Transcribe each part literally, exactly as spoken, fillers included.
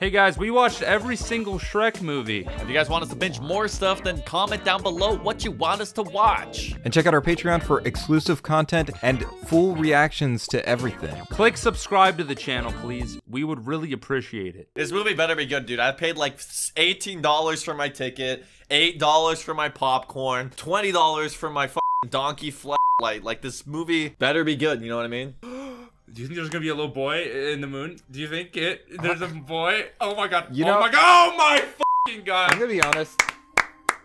Hey guys, we watched every single Shrek movie. If you guys want us to binge more stuff, then comment down below what you want us to watch. And check out our Patreon for exclusive content and full reactions to everything. Click subscribe to the channel, please. We would really appreciate it. This movie better be good, dude. I paid like eighteen dollars for my ticket, eight dollars for my popcorn, twenty dollars for my fucking donkey flashlight. Like, this movie better be good, you know what I mean? Do you think there's gonna be a little boy in the moon? Do you think it? There's a boy? Oh my god! You oh know, my god! Oh my fucking god! I'm gonna be honest.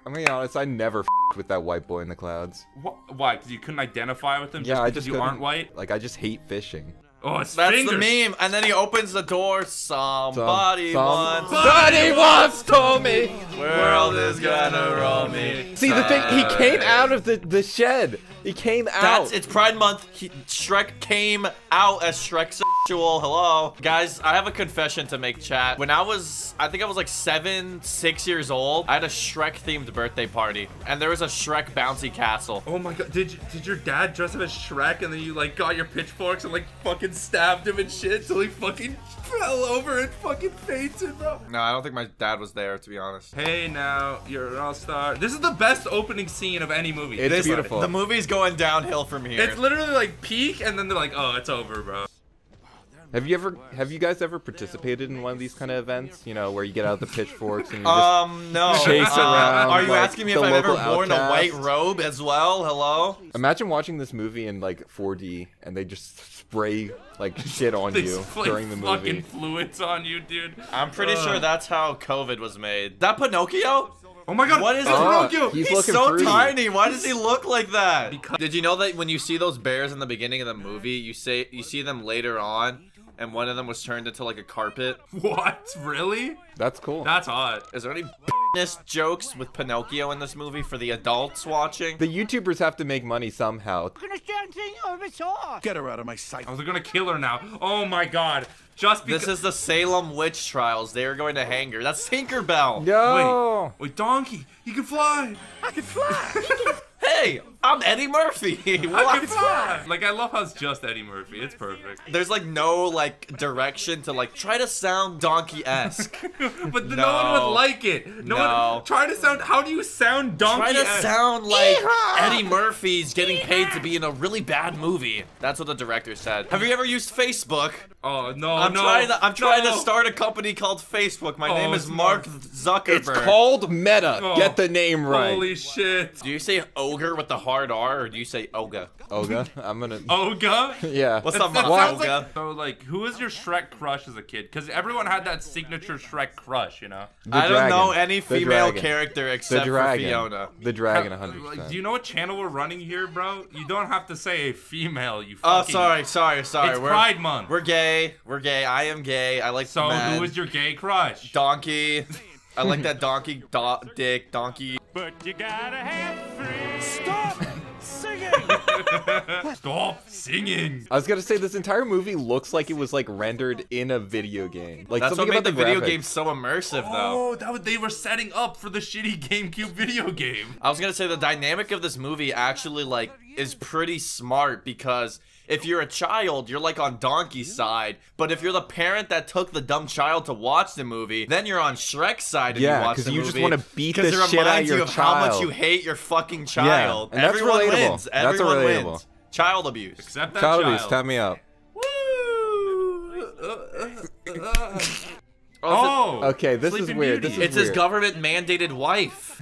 I'm gonna be honest. I never f***ed with that white boy in the clouds. What? Why? Because you couldn't identify with him? Yeah, just I just you aren't white. Like I just hate fishing. Oh, it's that's fingers. The meme. And then he opens the door. Somebody, Somebody wants. Somebody wants to me. World is gonna roll me. See the thing. He came out of the the shed. He came out. That's it's Pride Month. He, Shrek came out as Shrek's. Hello guys, I have a confession to make, chat. When I was, I think I was like seven, six years old, I had a Shrek themed birthday party and there was a Shrek bouncy castle. Oh my god, did you, did your dad dress up as Shrek and then you like got your pitchforks and like fucking stabbed him and shit till he fucking fell over and fucking fainted, bro? No, I don't think my dad was there, to be honest. Hey now, you're an all-star. This is the best opening scene of any movie. It is beautiful. The movie's going downhill from here. It's literally like peak and then they're like, oh, it's over, bro. Have you ever, have you guys ever participated in one of these kind of events? You know, where you get out the pitchforks and you just um, no. chase uh, around. Are you like, asking me if I've ever worn outcast. a white robe as well? Hello? Imagine watching this movie in like four D and they just spray like shit on they you during the movie. Fucking fluids on you, dude. I'm pretty uh. sure that's how COVID was made. Is that Pinocchio? Oh my god, what is uh, Pinocchio? He's, he's so fruity. tiny. Why does he look like that? Because did you know that when you see those bears in the beginning of the movie, you say you see them later on? And one of them was turned into like a carpet. What? Really? That's cool. That's hot. Is there any b****ness jokes with Pinocchio in this movie for the adults watching? The YouTubers have to make money somehow. I'm gonna stand thing over saw. Get her out of my sight. I was gonna kill her now. Oh my god. Just because. This is the Salem witch trials. They are going to hang her. That's Tinkerbell. No. Wait, wait, donkey. You can fly. I can fly. Hey, I'm Eddie Murphy. I can fly. Like, I love how it's just Eddie Murphy. It's perfect. There's like no like direction to like try to sound donkey-esque. But no. no one would like it. No, no. one try to sound. How do you sound donkey-esque? Try to sound like Yeehaw! Eddie Murphy's getting Yeehaw! paid to be in a really bad movie. That's what the director said. Have you ever used Facebook? Oh no! I'm no, trying to I'm trying no. to start a company called Facebook. My oh, name is Mark Zuckerberg. It's called Meta. Oh, get the name right. Holy shit! Do you say ogre with the hard R, or do you say oga? Oga? I'm gonna. Oga? Yeah. What's up, Mark? Oga. Like, so like, who was your Shrek crush as a kid? Because everyone had that signature Shrek crush, you know. The I dragon. don't know any female character except for Fiona. The dragon, one hundred percent. Do you know what channel we're running here, bro? You don't have to say a female. You. Oh, fucking... uh, sorry, sorry, sorry. It's we're, Pride Month. We're gay. We're gay. I am gay. I like so. Men. Who is your gay crush? Donkey. I like that donkey do dick. Donkey. But you gotta have three. Stop singing. Stop singing. I was gonna say this entire movie looks like it was like rendered in a video game. Like that's what made about the, the video graphics. game so immersive, though. Oh, that was, they were setting up for the shitty GameCube video game. I was gonna say the dynamic of this movie actually like is pretty smart because. If you're a child, you're like on Donkey's side. But if you're the parent that took the dumb child to watch the movie, then you're on Shrek's side if yeah, you watch the you movie. Yeah, because you just want to beat the shit out of your child. Because it reminds you of how much you hate your fucking child. Yeah, and everyone that's relatable. wins. Everyone that's relatable. wins. Child abuse. Except that child. Child abuse, tap me up. Woo! Oh! Okay, this Sleeping is weird. Beauty. This is it's weird. His government mandated wife.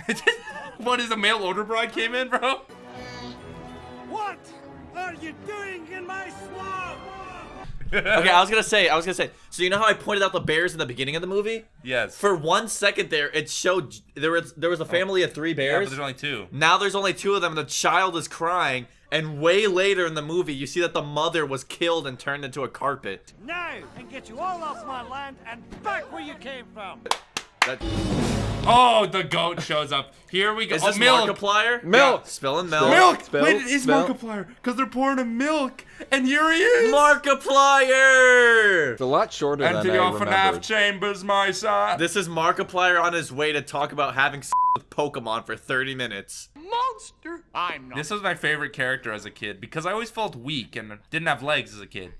What, is a mail order bride came in, bro? What? What are you doing in my swamp? Okay, I was gonna say, I was gonna say, so you know how I pointed out the bears in the beginning of the movie? Yes. For one second there, it showed, there was there was a family of three bears. Yeah, but there's only two. Now there's only two of them, and the child is crying, and way later in the movie, you see that the mother was killed and turned into a carpet. Now, and get you all off my land and back where you came from. That oh, the goat shows up. Here we go. Is this oh, milk. Markiplier? Milk. Yeah. Spilling milk. Milk. Spill, Wait, it is spill. Markiplier. Because they're pouring him milk. And here he is. Markiplier. It's a lot shorter and than I remembered. Enter your F NAF chambers, my son. This is Markiplier on his way to talk about having s*** with Pokemon for thirty minutes. Monster. I'm not. This was my favorite character as a kid because I always felt weak and didn't have legs as a kid.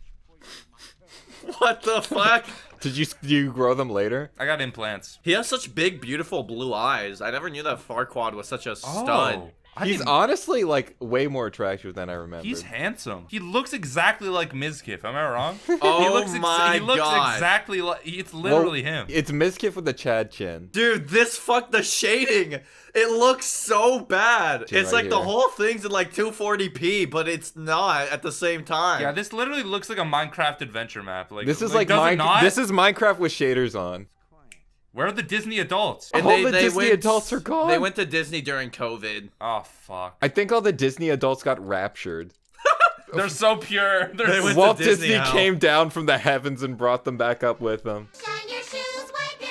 What the fuck? Did you do you grow them later? I got implants. He has such big, beautiful blue eyes. I never knew that Farquaad was such a stud. Oh. I he's didn't... honestly, like, way more attractive than I remember. He's handsome. He looks exactly like Mizkif. Am I wrong? Oh, he looks my He looks God. exactly like... It's literally well, him. It's Mizkif with the Chad chin. Dude, this fuck the shading. It looks so bad. Chin it's right like here. The whole thing's in, like, two forty p, but it's not at the same time. Yeah, this literally looks like a Minecraft adventure map. Like, this is, like, like Mine this is Minecraft with shaders on. Where are the Disney adults? And all they, the they Disney went, adults are gone. They went to Disney during COVID. Oh, fuck. I think all the Disney adults got raptured. They're so pure. They're they went Walt to Disney, Disney came down from the heavens and brought them back up with them. Shine your shoes, wipe your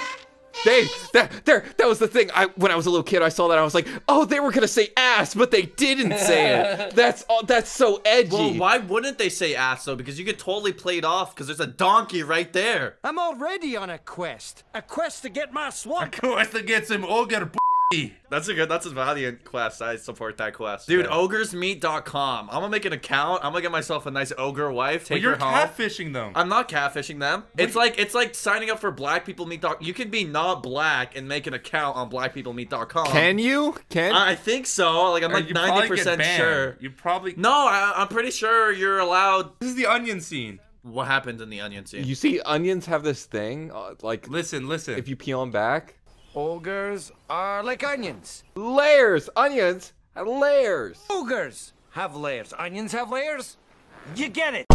face. They, that, there, that was the thing. I, when I was a little kid, I saw that. I was like, oh, they were going to say ass, but they didn't say it. That's all, that's so edgy. Well, why wouldn't they say ass, though? Because you could totally play it off because there's a donkey right there. I'm already on a quest. A quest to get my swamp. A quest to get some ogre b****. That's a good, that's a valiant quest. I support that quest. Dude, yeah. ogres meet dot com. I'm gonna make an account. I'm gonna get myself a nice ogre wife. Take well, her home. You're catfishing them. I'm not catfishing them. Wait. It's like it's like signing up for Black People Meet dot com. You can be not black and make an account on Black People Meet dot com. Can you? Can I think so. Like I'm or like ninety percent sure. You probably No, I, I'm pretty sure you're allowed. This is the onion scene. What happens in the onion scene? You see onions have this thing uh, like Listen, listen. If you peel them back, ogres are like onions. Layers! Onions have layers! Ogres have layers. Onions have layers? You get it!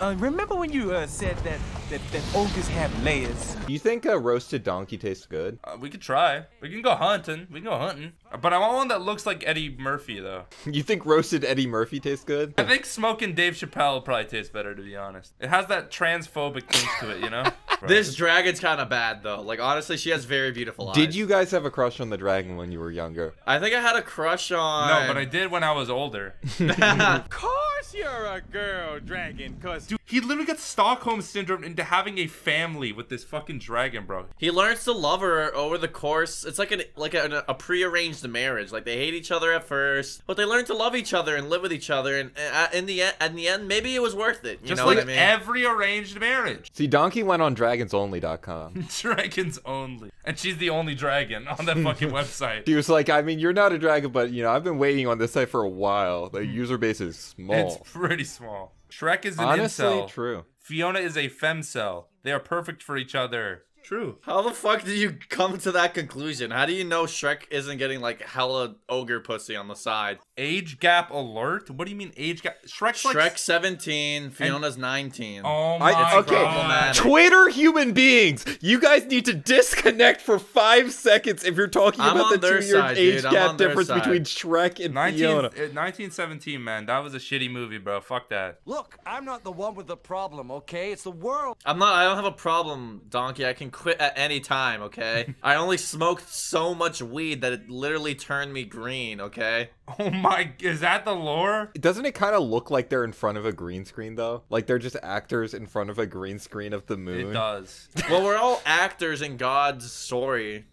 Uh, remember when you uh, said that, that that ogres have layers? Do you think a roasted donkey tastes good? Uh, we could try. We can go hunting. We can go hunting. But I want one that looks like Eddie Murphy, though. You think roasted Eddie Murphy tastes good? I think smoking Dave Chappelle probably tastes better, to be honest. It has that transphobic thing to it, you know? Right. This dragon's kind of bad, though. Like, honestly, she has very beautiful eyes. Did you guys have a crush on the dragon when you were younger? I think I had a crush on... No, but I did when I was older. Of course you're a girl, dragon, cuz... Dude, he literally got Stockholm Syndrome into having a family with this fucking dragon, bro. He learns to love her over the course. It's like, an, like a, a prearranged marriage. Like, they hate each other at first, but they learn to love each other and live with each other, and uh, in, the e in the end, maybe it was worth it. You Just know like what I mean? Every arranged marriage. See, Donkey went on dragons only dot com. Dragons only. And she's the only dragon on that fucking website. She was like, I mean, you're not a dragon, but, you know, I've been waiting on this site for a while. The user base is small. It's pretty small. Shrek is an Honestly, incel. True. Fiona is a femcel. They are perfect for each other. True. How the fuck did you come to that conclusion? How do you know Shrek isn't getting, like, hella ogre pussy on the side? Age gap alert? What do you mean age gap? Shrek's Shrek like... seventeen, Fiona's and... nineteen. Oh my I, okay. God. Twitter human beings, you guys need to disconnect for five seconds if you're talking I'm about the two-year age dude. gap difference side. between Shrek and Fiona. nineteen seventeen, man. That was a shitty movie, bro. Fuck that. Look, I'm not the one with the problem, okay? It's the world. I'm not, I don't have a problem, Donkey. I can quit at any time, okay? I only smoked so much weed that it literally turned me green, okay? Oh my, is that the lore? Doesn't it kind of look like they're in front of a green screen, though? Like they're just actors in front of a green screen of the moon? It does. Well, we're all actors in God's story.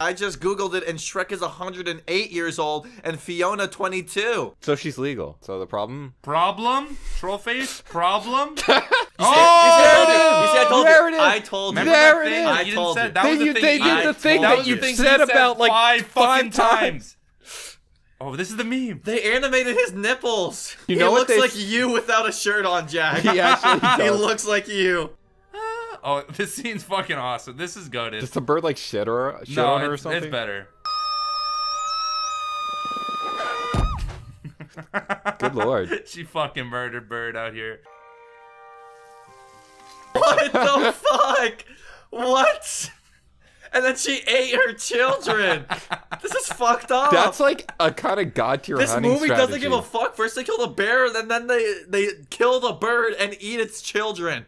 I just googled it and Shrek is one hundred eight years old and Fiona twenty-two. So she's legal. So the problem? Problem? Troll face? Problem? you said, oh! You said, you said, I told there you. It is. I told you. There it is. I told you. They did the thing that you said about like five, five times. Oh, this is the meme. They animated his nipples. You know he what looks they... like you without a shirt on, Jack. He actually does. He looks like you. Oh, this scene's fucking awesome. This is goated. Does the bird like shit, or, shit no, on her or something? No, it's better. Good lord. She fucking murdered bird out here. What the fuck? What? And then she ate her children. This is fucked up. That's like a kind of god tier hunting strategy. This movie doesn't give a fuck. First they kill the bear, and then, then they, they kill the bird and eat its children.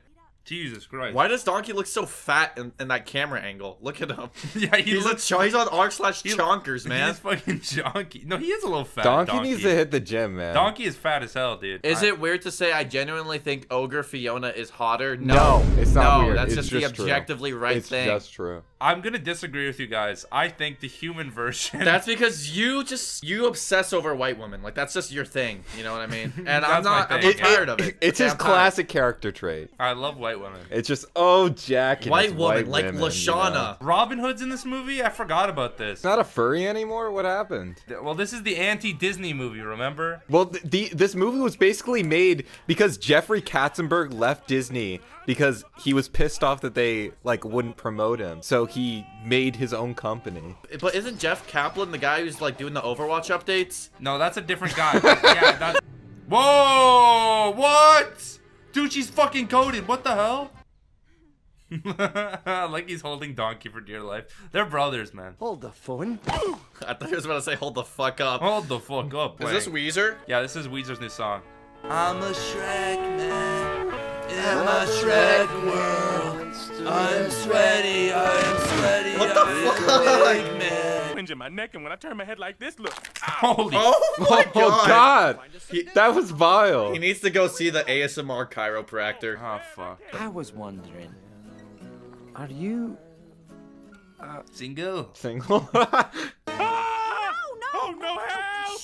Jesus Christ. Why does Donkey look so fat in, in that camera angle? Look at him. Yeah, he he's, looks, a, he's on arc slash chonkers, man. He's fucking chonky. No, he is a little fat. Donkey, Donkey needs to hit the gym, man. Donkey is fat as hell, dude. Is I, it weird to say I genuinely think Ogre Fiona is hotter? No, no it's not no, weird. No, that's it's just, just the objectively true. right it's thing. It's just true. I'm going to disagree with you guys. I think the human version. That's because you just, you obsess over white women. Like, that's just your thing. You know what I mean? And I'm not, thing, I'm yeah. tired of it. It's okay, his I'm classic tired. character trait. I love white women. It's just oh Jack and white woman white like women, Lashana. You know? Robin Hood's in this movie. I forgot about this. It's not a furry anymore. What happened? Well, this is the anti-Disney movie. Remember? Well, the, the this movie was basically made because Jeffrey Katzenberg left Disney because he was pissed off that they like wouldn't promote him, so he made his own company. But isn't Jeff Kaplan the guy who's like doing the Overwatch updates? No, that's a different guy. yeah, that's... Whoa! What? Dude, she's fucking coded. What the hell? Like he's holding Donkey for dear life. They're brothers, man. Hold the phone. I thought he was about to say, hold the fuck up. Hold the fuck up. Is this Weezer? Yeah, this is Weezer's new song. I'm a Shrek man in my Shrek world. I'm sweaty, I'm sweaty. What the I'm fuck? Man. In my neck, and when I turn my head like this, look. Ow. Holy! Oh my oh God! God. He, that was vile. He needs to go see the A S M R chiropractor. Oh fuck! I was wondering, are you uh, single? Single? ah! No! No! Oh no! Hell!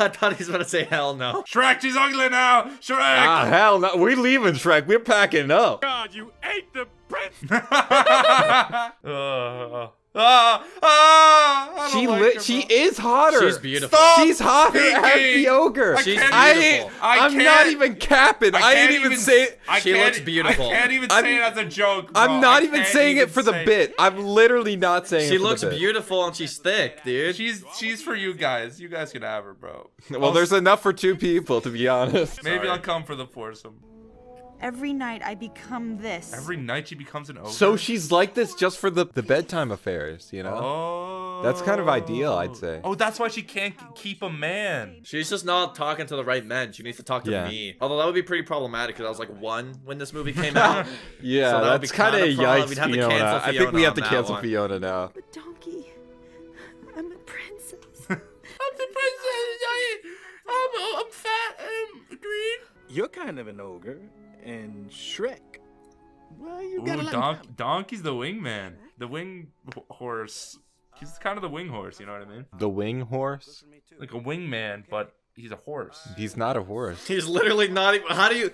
I thought he was about to say hell no. Shrek, she's ugly now. Shrek! Ah hell no! We're leaving, Shrek. We're packing up. God, you ate the prince. uh. Ah, ah, she like her, she is hotter. She's beautiful. Stop She's hotter as the ogre. I She's I beautiful. I I'm can't, not even capping. I, I didn't even, even say it. She looks beautiful. I can't even I'm, say it as a joke. Bro. I'm not even saying even it for the bit. It. I'm literally not saying she it for the bit. She looks beautiful and she's thick, dude. She's she's for you guys. You guys can have her, bro. Well, I'll, there's enough for two people, to be honest. Maybe Sorry. I'll come for the foursome. Every night I become this. Every night she becomes an ogre? So she's like this just for the, the bedtime affairs, you know? Oh. That's kind of ideal, I'd say. Oh, that's why she can't keep a man. She's just not talking to the right men. She needs to talk to yeah. me. Although that would be pretty problematic because I was like one when this movie came out. yeah, so that that's kind of yikes, We'd have Fiona. To cancel Fiona. I think we have to cancel one. Fiona now. But Donkey, I'm a princess. I'm the princess. I, I'm, I'm fat and green. You're kind of an ogre. And Shrek. Well, you got Ooh, Donk Donkey's the wingman. The wing horse. He's kind of the wing horse, you know what I mean? The wing horse? Like a wingman, but he's a horse. He's not a horse. He's literally not even. How do you.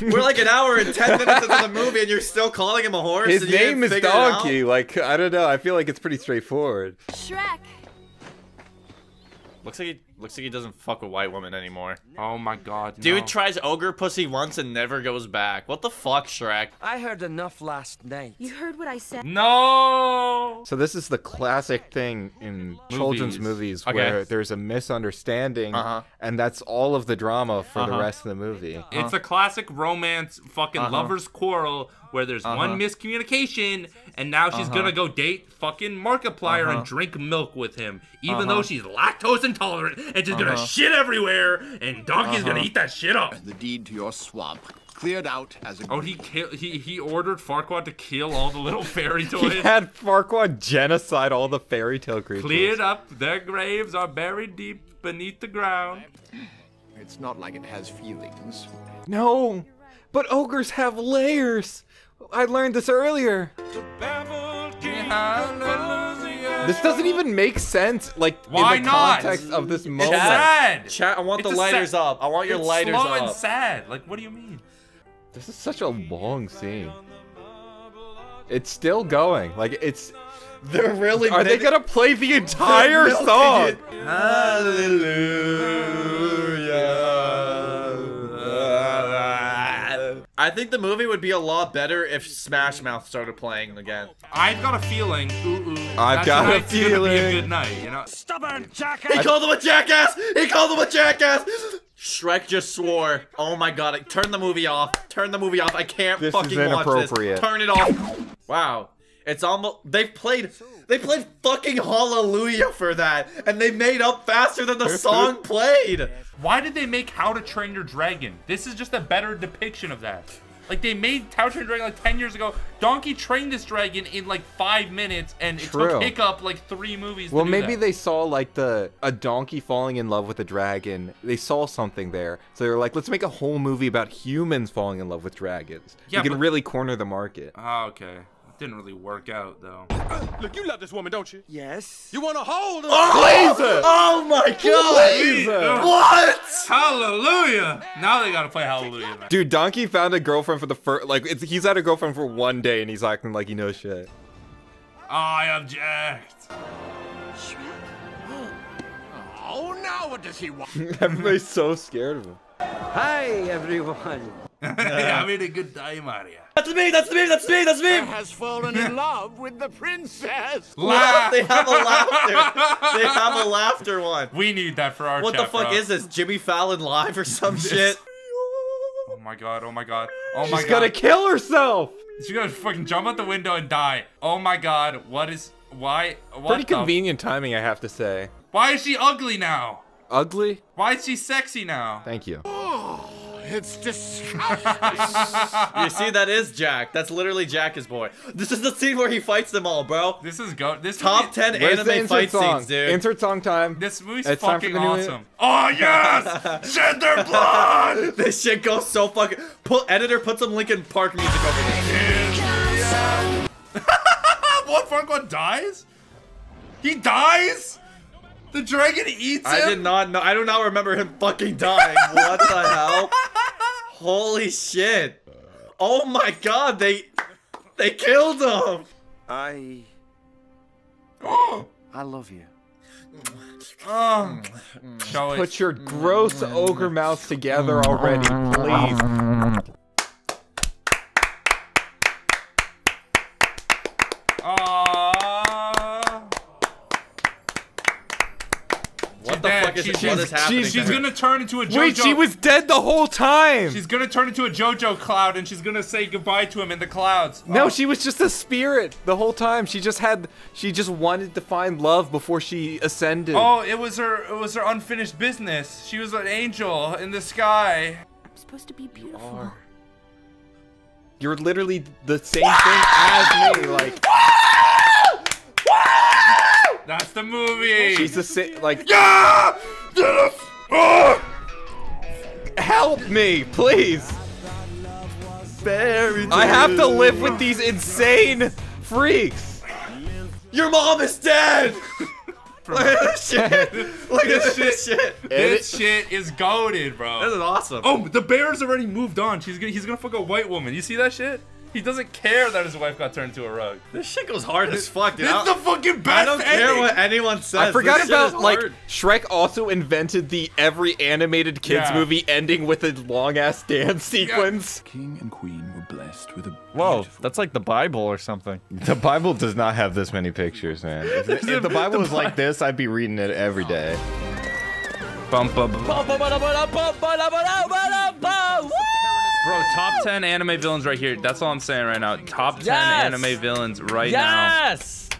We're like an hour and ten minutes into the movie and you're still calling him a horse? His name is Donkey. Like, I don't know. I feel like it's pretty straightforward. Shrek. Looks like he looks like he doesn't fuck a white woman anymore. Oh my God, no. Dude tries ogre pussy once and never goes back. What the fuck, Shrek? I heard enough last night. You heard what I said? No. So this is the classic thing in movies. children's movies okay. where there's a misunderstanding, uh-huh. and that's all of the drama for uh-huh. the rest of the movie. Uh-huh. It's a classic romance, fucking uh-huh. lovers' quarrel where there's uh-huh. one miscommunication, and now she's uh-huh. gonna go date fucking Markiplier uh-huh. and drink milk with him, even uh-huh. though she's lactose intolerant. And just uh-huh. gonna shit everywhere, and Donkey's uh-huh. gonna eat that shit up. The deed to your swamp cleared out as a. Oh, he kill, he he ordered Farquaad to kill all the little fairy toys. He had Farquaad genocide all the fairy tale creatures. Cleared up. Their graves are buried deep beneath the ground. It's not like it has feelings. No, but ogres have layers. I learned this earlier. The Babel King of Louisiana. This doesn't even make sense, like Why in the not? context of this moment. Sad. Chat, I want it's the lighters sad. up. I want your it's lighters slow up. Slow and sad. Like, what do you mean? This is such a long scene. It's still going. Like, it's. They're really. Are they gonna play the entire song? It. Hallelujah. I think the movie would be a lot better if Smash Mouth started playing again. I've got a feeling. Ooh, ooh. I've got a feeling. It's gonna be a good night, you know. Stubborn jackass. He I... called him a jackass. He called him a jackass. Shrek just swore. Oh my God! Turn the movie off. Turn the movie off. I can't this fucking is inappropriate. watch this. Turn it off. Wow. It's almost they've played they played fucking Hallelujah for that, and they made up faster than the song played. Why did they make How to Train Your Dragon? This is just a better depiction of that. Like, they made How to Train Your Dragon like ten years ago. Donkey trained this dragon in like five minutes, and it True. took Hiccup like three movies well, to do Well, maybe that. they saw like the a donkey falling in love with a dragon. They saw something there. So they were like, let's make a whole movie about humans falling in love with dragons. Yeah, you can really corner the market. Oh, okay. Didn't really work out though. Look, you love this woman, don't you? Yes. You want to hold her? Oh, Weezer! Oh my God! Weezer! What? Hallelujah! Now they gotta play Hallelujah, man. Dude, Donkey found a girlfriend for the first, like, it's, he's had a girlfriend for one day and he's acting like he knows shit. I object. Oh, now what does he want? Everybody's so scared of him. Hi, everyone. Yeah, I'm having a good time, Maria. That's me, that's me, that's me, that's me! Has fallen in love with the princess! Laugh! They have a laughter! They have a laughter one! We need that for our What chat, the fuck bro. is this? Jimmy Fallon Live or some this. shit? Oh my God, oh my God, oh my She's God. She's gonna kill herself! She's gonna fucking jump out the window and die. Oh my God, what is... Why? What Pretty the... convenient timing, I have to say. Why is she ugly now? Ugly? Why is she sexy now? Thank you. It's disgusting. You see, that is Jack. That's literally Jack's boy. This is the scene where he fights them all, bro. This is go. This top is ten anime fight song? scenes, dude. Insert song time. This movie's it's fucking awesome. Oh yes, shed their blood. This shit goes so fucking. Put editor, put some Linkin Park music over this. Yeah. What? Farquaad dies? He dies? The dragon eats him? I did not know. I do not remember him fucking dying. What the hell? Holy shit. Oh my God, they they killed him. I I love you. Oh. Show Put it. your gross ogre mouths together already, please. She, she's, she's, she's gonna turn into a JoJo. Wait, she was dead the whole time. She's gonna turn into a JoJo cloud, and she's gonna say goodbye to him in the clouds. No, oh. she was just a spirit the whole time. She just had, she just wanted to find love before she ascended. Oh, it was her, it was her unfinished business. She was an angel in the sky. I'm supposed to be beautiful. You You're literally the same thing as me, like. That's the movie! She's the si- like- Yeah! Help me, please! I have to live with these insane freaks! Your mom is dead! Look at this shit! Look at this shit! This shit is goated, bro. This is awesome. Oh, the bear's already moved on. She's gonna, he's gonna fuck a white woman. You see that shit? He doesn't care that his wife got turned into a rug. This shit goes hard as fuck, dude. This is the fucking best I don't ending. care what anyone says. I forgot this about, like, hard. Shrek also invented the every animated kids yeah. movie ending with a long-ass dance sequence. Yeah. King and queen were blessed with a Whoa, that's like the Bible or something. The Bible does not have this many pictures, man. If, if the Bible the was Bi like this, I'd be reading it every day. Bum, bum, bum. Bum, bum, bum, bum, bum, bum, bum, bum. Bro, top ten anime villains right here. That's all I'm saying right now. Top ten yes! anime villains right yes! now. Yes!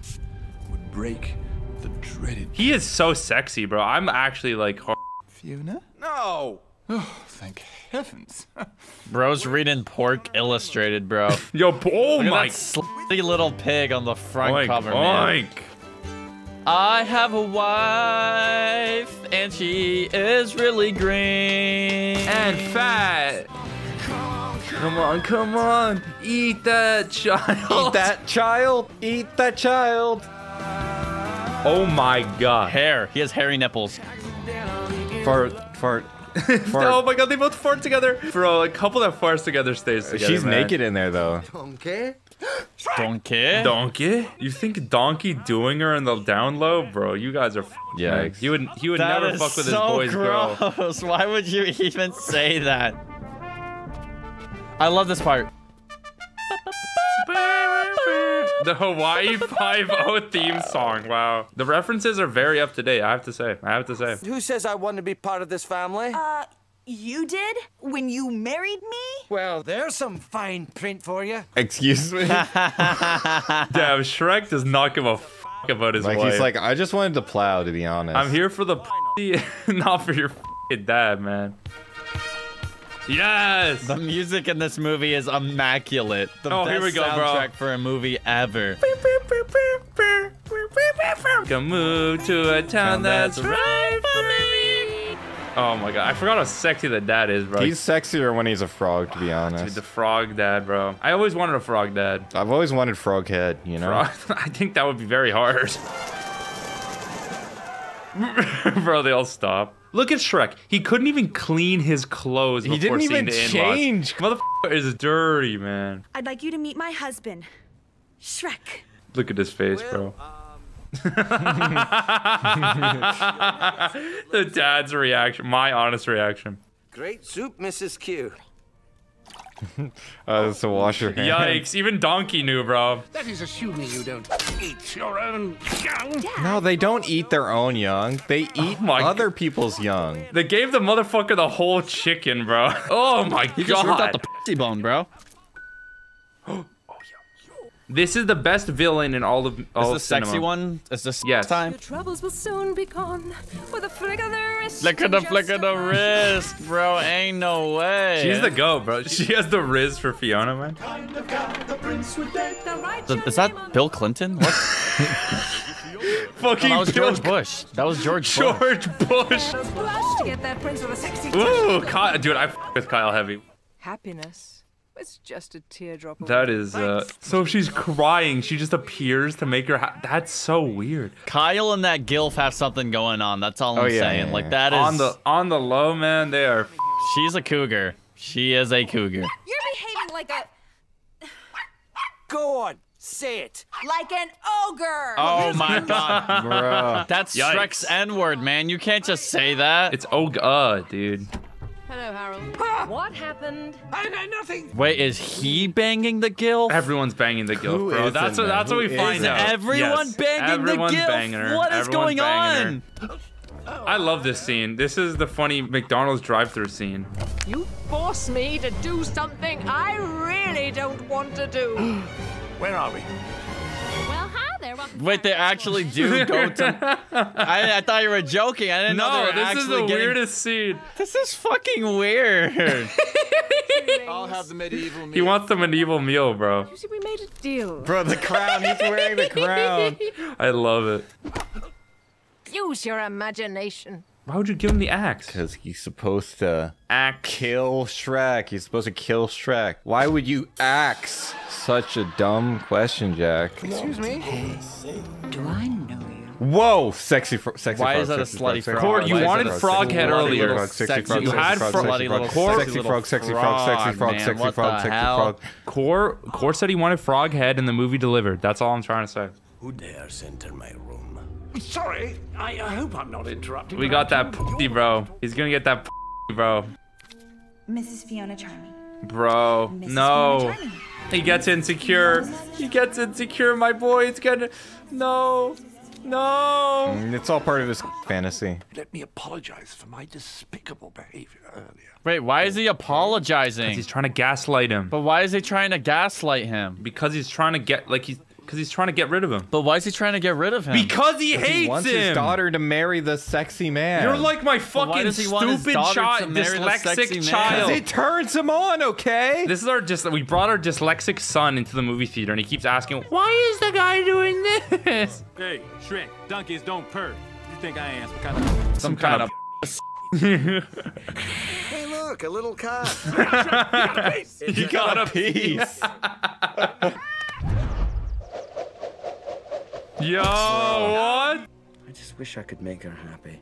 Would break the dreaded. He is so sexy, bro. I'm actually like. Fiona? No! Oh, thank heavens. Bro's reading Pork Illustrated, bro. Yo, oh Look my. At that slutty little pig on the front oink, cover, oink. man. I have a wife, and she is really green and fat. Come on, come on, eat that child. Eat that child, eat that child. Oh my God. Hair, he has hairy nipples. Fart, fart, fart. Oh my God, they both fart together. Bro, a couple that farts together stays together, She's man. naked in there though. Donkey? Donkey? Donkey? You think Donkey doing her in the down low? Bro, you guys are Yeah. He would, he would that never fuck with so his boys, gross. bro. Why would you even say that? I love this part. The Hawaii Five-O theme song. Wow. The references are very up to date, I have to say. I have to say. Who says I wanted to be part of this family? Uh, you did? When you married me? Well, there's some fine print for you. Excuse me? Damn, Shrek does not give a fuck about his like, wife. He's like, I just wanted to plow, to be honest. I'm here for the p***y, not for your f***ing dad, man. Yes! The music in this movie is immaculate. The oh, best here we go, soundtrack bro. for a movie ever. Can move to a town that's, that's right for me. Oh my god, I forgot how sexy the dad is, bro. He's sexier when he's a frog, to be wow, honest. Dude, the frog dad, bro. I always wanted a frog dad. I've always wanted frog head, you know? Frog I think that would be very hard. Bro, they all stop. Look at Shrek. He couldn't even clean his clothes before he didn't even seeing the in-laws. Motherfucker is dirty, man. I'd like you to meet my husband, Shrek. Look at his face, well, bro. Um... the dad's reaction. My honest reaction. Great soup, Missus Q. uh, so wash your hands. Yikes! Even Donkey knew, bro. That is assuming you don't eat your own young. No, they don't eat their own young. They eat oh other God. people's young. They gave the motherfucker the whole chicken, bro. Oh my he God! He just ripped out the pussy bone, bro. This is the best villain in all of all Is the cinema. sexy one? Is this yes. time? Your troubles will soon be gone with a flick of the wrist. Look at the flick of the wrist, bro. Ain't no way. She's the goat, bro. She has the riz for Fiona, man. The, is that Bill Clinton? What? Fucking no, that was Bill George Bush. That was George Bush. George Bush. Bush. Ooh, Kyle, dude, I f with Kyle heavy. Happiness. It's just a teardrop. Away. That is, uh... So she's crying. She just appears to make her... Ha That's so weird. Kyle and that gilf have something going on. That's all I'm oh, yeah, saying. Yeah, like, that yeah. is... On the, on the low, man, they are... She's a cougar. She is a cougar. You're behaving like a... Go on. Say it. Like an ogre. Oh, my God. Bro. That's Yikes. Shrek's N-word, man. You can't just say that. It's ogre, dude. Hello, Harold. Ah! What happened? I know nothing. Wait, is he banging the gilf? Everyone's banging the gilf, bro. That's what, that's what we find out. Is everyone yes. banging Everyone's the gilf? Banging her. What is Everyone's going on? Her. I love this scene. This is the funny McDonald's drive-thru scene. You force me to do something I really don't want to do. Where are we? Well, hi there. Wait, they actually do go to... I, I thought you were joking. I didn't no, know they were actually No, this is the getting... weirdest scene. This is fucking weird. I'll have the medieval meal. He wants the medieval meal, bro. You see, we made a deal. Bro, the crown. He's wearing the crown. I love it. Use your imagination. Why would you give him the axe? Because he's supposed to... Axe. Kill Shrek. He's supposed to kill Shrek. Why would you axe? Such a dumb question, Jack. Excuse me? Do I know you? Whoa! Sexy fro sexy Why frog, is that a slutty frog? Cord, you wanted frog head earlier. You had slutty little frog. Sexy frog, sexy frog, sexy frog, sexy frog, sexy frog. Core, Core said he wanted frog head and the movie delivered. That's all I'm trying to say. Who dares enter my room? Sorry, I hope I'm not interrupting. We got that p***y, bro. He's gonna get that p***y, bro. Missus Fiona Charming. Bro, no. He gets insecure. He gets insecure, my boy. It's gonna... No. No. It's all part of his fantasy. Let me apologize for my despicable behavior earlier. Wait, why is he apologizing? Because he's trying to gaslight him. But why is he trying to gaslight him? Because he's trying to get... Like, he's... Because he's trying to get rid of him. But why is he trying to get rid of him? Because he hates him. He wants him. his daughter to marry the sexy man. You're like my fucking stupid child, dyslexic child. It turns him on, okay? This is our just. We brought our dyslexic son into the movie theater, and he keeps asking, "Why is the guy doing this?" Hey, Shrek, donkeys don't purr. You think I am some kind of some, some kind, kind of. of Hey, look, a little cop. You got a piece. Yo, what? I just wish I could make her happy.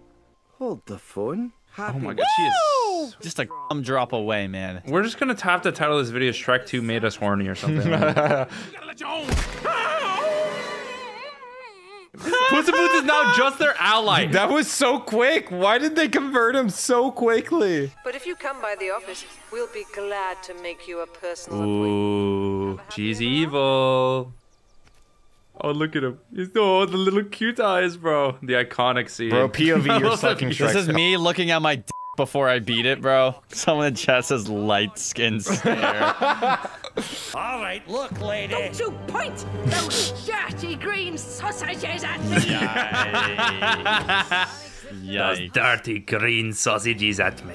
Hold the phone. Happy. Oh my God, she is so just a dumb drop away, man. We're just gonna have to title this video "Shrek two made us horny" or something. Puss in Boots is now just their ally. That was so quick. Why did they convert him so quickly? But if you come by the office, we'll be glad to make you a personal Ooh, appointment. Ooh, she's evil. Oh, look at him. Oh, the little cute eyes, bro. The iconic scene. Bro, P O V, you're sucking Shrek. This is me looking at my d before I beat it, bro. Someone in chat says light skin stare. All right, look, lady. Don't you point those dirty green sausages at me. Yikes. Yikes. Those dirty green sausages at me.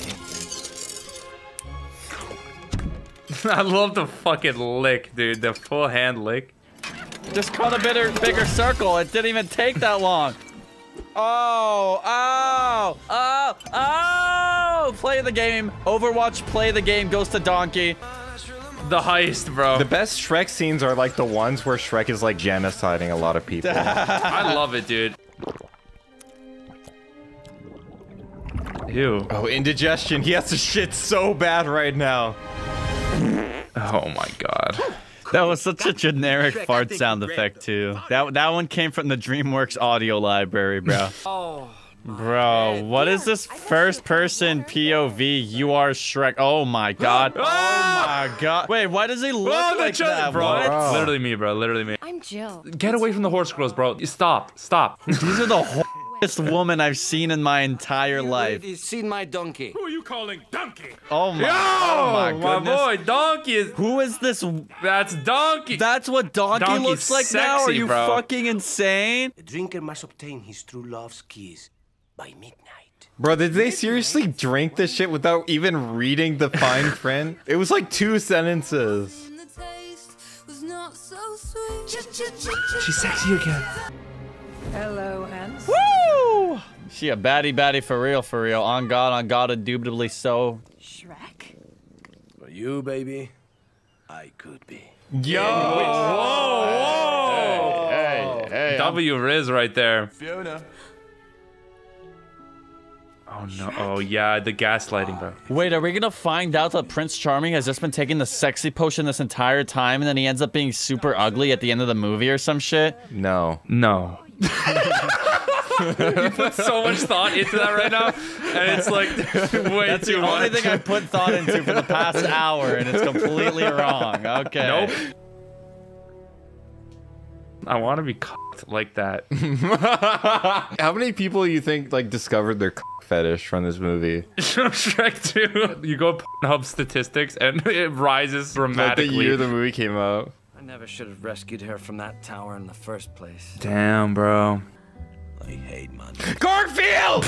I love the fucking lick, dude. The full hand lick. Just cut a bitter, bigger circle. It didn't even take that long. Oh, oh, oh, oh! Play the game. Overwatch, play the game, goes to Donkey. The heist, bro. The best Shrek scenes are like the ones where Shrek is like genociding a lot of people. I love it, dude. Ew. Oh, indigestion. He has to shit so bad right now. Oh my god. That was such a generic fart sound effect too. That that one came from the Dreamworks audio library, bro. Oh, bro, what is this first person P O V? You are Shrek. Oh my god. Oh my god. Wait, why does he look oh, like Jill, that, bro? What? Literally me, bro. Literally me. I'm Jill. Get away from the horse girls, bro. Stop. Stop. These are the horniest woman I've seen in my entire life. You've seen my donkey. Who are you calling donkey? Oh my. Yo, oh my goodness. My boy, donkey is. Who is this? That's donkey. That's what donkey Donkey's looks like sexy, now. Are you bro. fucking insane? A drinker must obtain his true love's keys by midnight. Bro, did they seriously drink this shit without even reading the fine print? It was like two sentences. She's sexy again. Hello, Hans. Woo! She a baddie baddie for real, for real. On God, on God, indubitably so. Shrek? For you, baby, I could be. Yo! Whoa! Hey, hey, hey. W Riz right there. Fiona. Oh no! Oh yeah, the gaslighting, bro. Wait, are we gonna find out that Prince Charming has just been taking the sexy potion this entire time, and then he ends up being super ugly at the end of the movie or some shit? No, no. You put so much thought into that right now, and it's like way That's too much. That's the only thing I put thought into for the past hour, and it's completely wrong. Okay. Nope. I want to be cocked like that. How many people you think like discovered their cock fetish from this movie? From Shrek two. You go Pornhub statistics and it rises dramatically. Like the year the movie came out. I never should have rescued her from that tower in the first place. Damn, bro. I hate money. Garfield!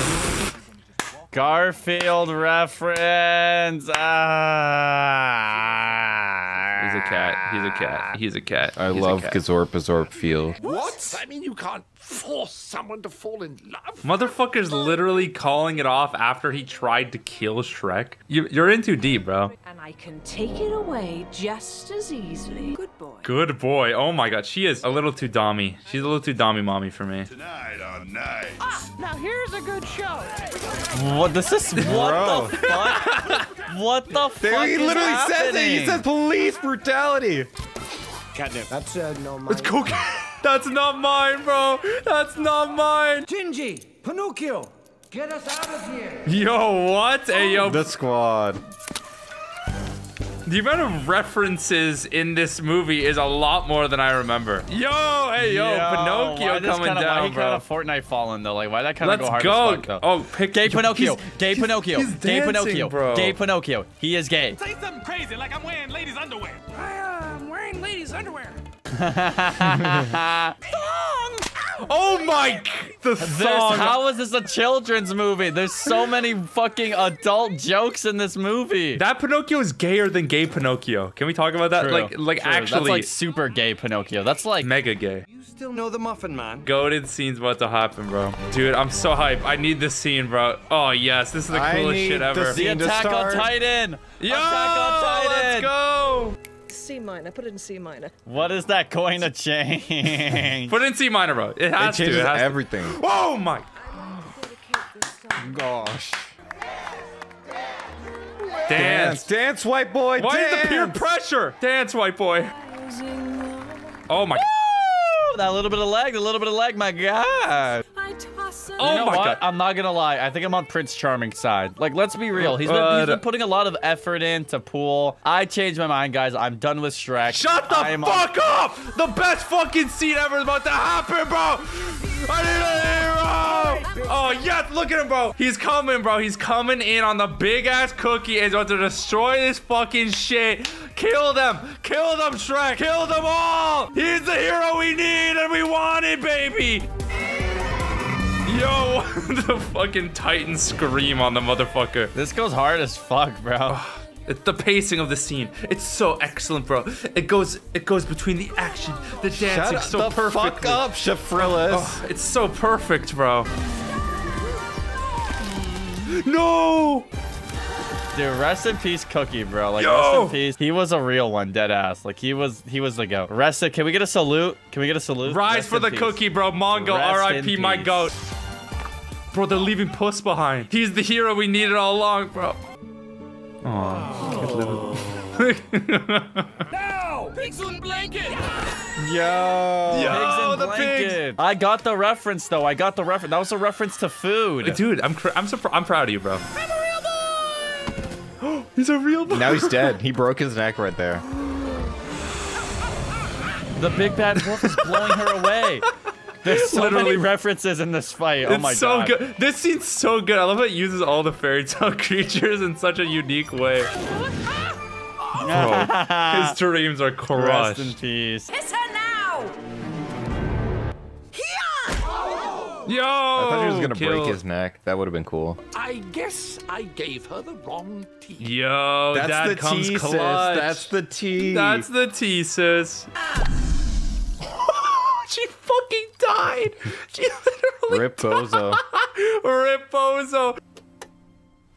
Garfield reference. Ah. He's a cat. He's a cat. He's a cat. I He's love Gazorp Azorp Field. What? I mean, you can't force someone to fall in love. Motherfucker's literally calling it off after he tried to kill Shrek. You, you're in too deep, bro. And I can take it away just as easily. Good boy. Good boy. Oh my god, she is a little too dommy. She's a little too dommy mommy for me. Tonight on night. Ah, now here's a good show. What this is? What bro. the fuck? What the fuck? There he is literally happening? says it. He says police brutality. Catnip. That's uh, no mine. It's cocaine. That's not mine, bro. That's not mine. Gingy, Pinocchio, get us out of here. Yo, what? Oh, hey, yo. The squad. The amount of references in this movie is a lot more than I remember. Yo, hey, yo, yo Pinocchio coming kinda, down, why he bro. Why kind of Fortnite falling though? Like, why that kind of go hard go. As fuck, though? Oh, pick gay Pinocchio, he's, gay he's, Pinocchio, he's gay dancing, Pinocchio, bro. Gay Pinocchio. He is gay. Say something crazy, like I'm wearing ladies' underwear. I am wearing ladies' underwear. Oh my! The song. How is this a children's movie? There's so many fucking adult jokes in this movie. That Pinocchio is gayer than gay Pinocchio. Can we talk about that? True. Like, like True. actually, that's like super gay Pinocchio. That's like mega gay. You still know the Muffin Man? Goated scene's about to happen, bro. Dude, I'm so hyped. I need this scene, bro. Oh yes, this is the coolest shit ever. The Attack on Titan. Yo, Attack on Titan. Let's go. C minor. Put it in C minor. What is that going to change? Put it in C minor, bro. It has to. It changes everything. Oh my gosh. Dance. Dance, white boy. Why is the peer pressure? Dance, white boy. Oh my. That little bit of leg, a little bit of leg, my god. Oh you know my what? god! I'm not gonna lie. I think I'm on Prince Charming's side. Like, let's be real. He's been, he's been putting a lot of effort into Pool. I changed my mind, guys. I'm done with Shrek. Shut the fuck up! The best fucking scene ever is about to happen, bro. I need a hero! Oh yes, look at him, bro. He's coming, bro. He's coming in on the big ass cookie. He's about to destroy this fucking shit. Kill them! Kill them, Shrek! Kill them all! He's the hero we need and we want it, baby. Yo, the fucking Titan scream on the motherfucker. This goes hard as fuck, bro. It's the pacing of the scene. It's so excellent, bro. It goes it goes between the action, the dancing, Shut so perfect. Shut the fuck up, Shafrillis. Oh, it's so perfect, bro. No! Dude, rest in peace, Cookie, bro. Like, Yo! rest in peace. He was a real one, dead ass. Like, he was, he was the goat. Rest in, can we get a salute? Can we get a salute? Rise rest for the peace. Cookie, bro. Mongo, R I P my goat. Bro, they're leaving Puss behind. He's the hero we needed all along, bro. Oh, no! Pigs in blanket! Yo! Yo, the pigs! I got the reference, though. I got the reference. That was a reference to food. Dude, I'm cr I'm, so pr I'm proud of you, bro. I'm a real boy! He's a real boy! Now he's dead. He broke his neck right there. The big bad wolf is blowing her away. There's so Literally. many references in this fight. It's oh my so god. Good. This scene's so good. I love how it uses all the fairy tale creatures in such a unique way. Bro, his dreams are crushed. Rest in peace. It's her now. Yo! I thought he was gonna Kill. break his neck. That would have been cool. I guess I gave her the wrong tea. Yo, that's that the comes tea, clutch. Sis. That's the tea. That's the tea, sis. She fucking died. She literally Ripozo. Ripozo.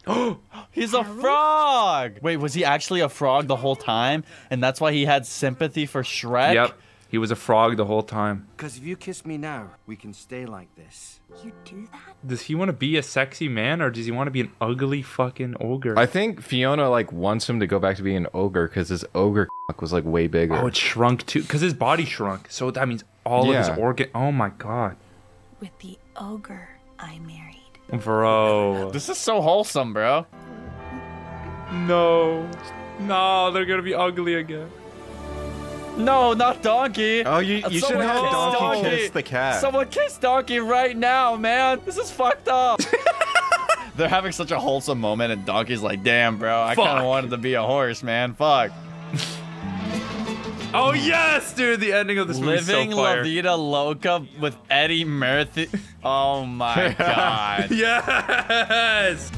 Oh, he's a frog. Wait, was he actually a frog the whole time? And that's why he had sympathy for Shrek? Yep. He was a frog the whole time. Because if you kiss me now, we can stay like this. You do that? Does he want to be a sexy man or does he want to be an ugly fucking ogre? I think Fiona like wants him to go back to being an ogre because his ogre was like way bigger. Oh, it shrunk too. Because his body shrunk. So that means all yeah. of his organ. Oh my god. With the ogre I married. Bro. This is so wholesome, bro. No. No, they're going to be ugly again. No, not Donkey. Oh, you, you should have Donkey, Donkey kiss the cat. Someone kiss Donkey right now, man. This is fucked up. They're having such a wholesome moment, and Donkey's like, damn, bro. I kind of wanted to be a horse, man. Fuck. Oh, yes, dude. The ending of this movie is so fire. Living La Vida Loca with Eddie Murphy. Oh, my God. Yes.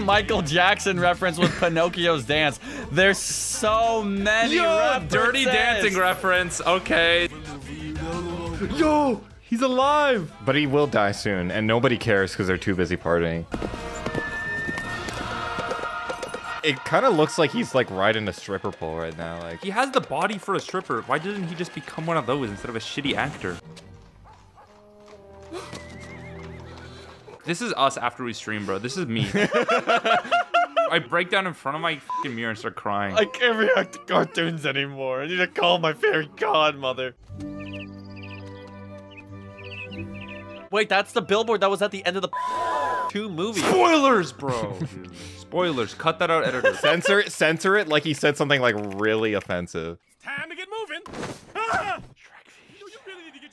Michael Jackson reference with Pinocchio's dance. There's so many Yo, references. Dirty Dancing reference. Okay. Yo, he's alive. But he will die soon, and nobody cares because they're too busy partying. It kind of looks like he's like riding a stripper pole right now. Like he has the body for a stripper. Why didn't he just become one of those instead of a shitty actor? This is us after we stream, bro. This is me. I break down in front of my fucking mirror and start crying. I can't react to cartoons anymore. I need to call my fairy godmother. Wait, that's the billboard that was at the end of the two movies. Spoilers, bro. Spoilers. Cut that out, editor. Censor it. Censor it like he said something like really offensive. It's time to get moving. Ah!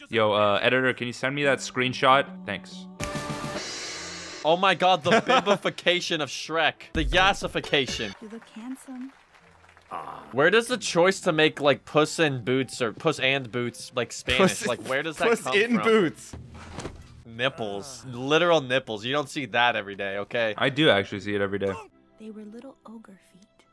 Yo, uh, editor, can you send me that screenshot? Thanks. Oh my god, the bibification of Shrek. The yassification. You look handsome. Where does the choice to make like Puss in Boots or Puss and Boots like Spanish? Puss, like where does that come from? Puss in Boots. Nipples. Literal nipples. You don't see that every day, okay? I do actually see it every day. They were little ogre feet.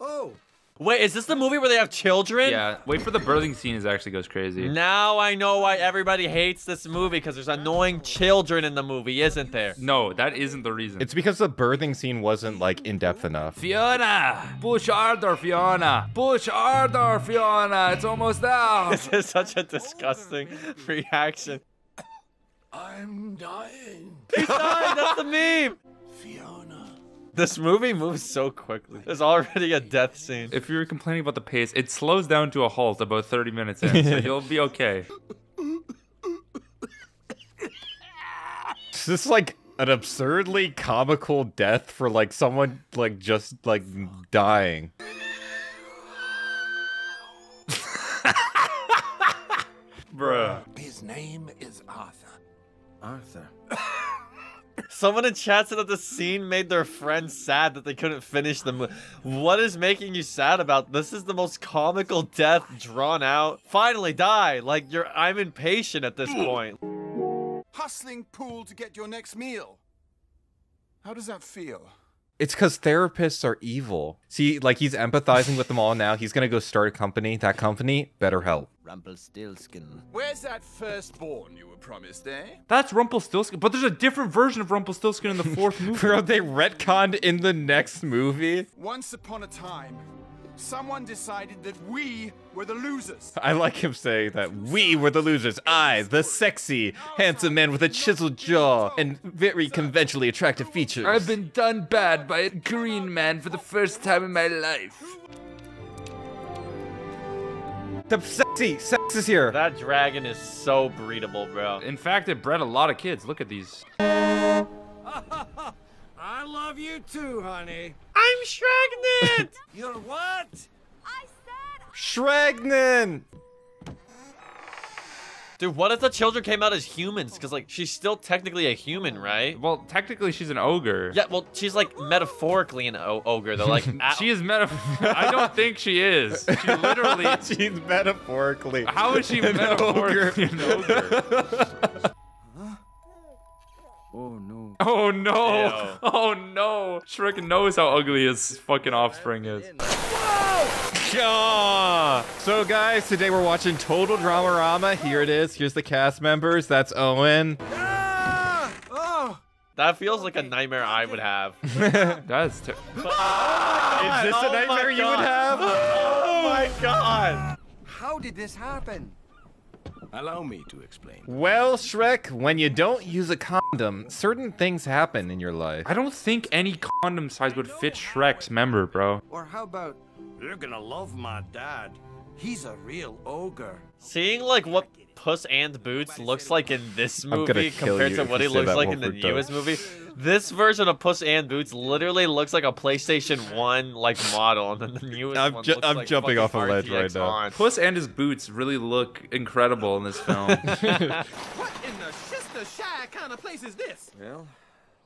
Oh. Wait, is this the movie where they have children? Yeah. Wait for the birthing scene. It actually goes crazy. Now I know why everybody hates this movie, because there's annoying children in the movie, isn't there? No, that isn't the reason. It's because the birthing scene wasn't, like, in-depth enough. Fiona! Push harder, Fiona! Push harder, Fiona! It's almost out! This is such a disgusting reaction. I'm dying. He's dying! That's the meme! Fiona. This movie moves so quickly. There's already a death scene. If you're complaining about the pace, it slows down to a halt about thirty minutes in, so you'll be okay. This is like an absurdly comical death for like someone like just like dying. Bruh. His name is Arthur. Arthur. Someone in chat said that the scene made their friends sad that they couldn't finish the movie. What is making you sad about this? Is the most comical death drawn out. Finally die. Like you're I'm impatient at this point. Hustling pool to get your next meal. How does that feel? It's because therapists are evil. See, like, he's empathizing with them all now. He's going to go start a company. That company, BetterHelp. Rumpelstiltskin. Where's that firstborn you were promised, eh? That's Rumpelstiltskin. But there's a different version of Rumpelstiltskin in the fourth movie. Bro, they retconned in the next movie. Once upon a time, someone decided that we were the losers. I like him saying that we were the losers. I, the sexy, handsome man with a chiseled jaw and very conventionally attractive features. I've been done bad by a green man for the first time in my life. The sexy, sex is here. That dragon is so breedable, bro. In fact, it bred a lot of kids. Look at these. I love you too, honey. I'm Shregnant! You're what? I said Shregnant! Dude, what if the children came out as humans? Because, like, she's still technically a human, right? Well, technically, she's an ogre. Yeah, well, she's, like, metaphorically an o ogre, though. Like, she is metaphorically. I don't think she is. She literally. She's metaphorically. How is she an metaphorically ogre? An ogre? Oh no. Oh no. Ew. Oh no. Shrek knows how ugly his fucking offspring is. Whoa! So guys, today we're watching Total Dramarama. Here it is. Here's the cast members. That's Owen. Ah! Oh. That feels like a nightmare I would have. That's ter- ah! Is this oh a nightmare you would have? Oh my god. How did this happen? Allow me to explain. Well, Shrek, when you don't use a condom, certain things happen in your life. I don't think any condom size would fit Shrek's member, bro. Or how about, you're gonna love my dad. He's a real ogre. Seeing like what Puss in Boots looks like in this movie compared to what he looks like in the newest movie, this version of Puss in Boots literally looks like a PlayStation one like model, and then the newest I'm one looks I'm like jumping off a ledge right now. Puss and his boots really look incredible in this film. What in the shister shy kind of place is this? Well,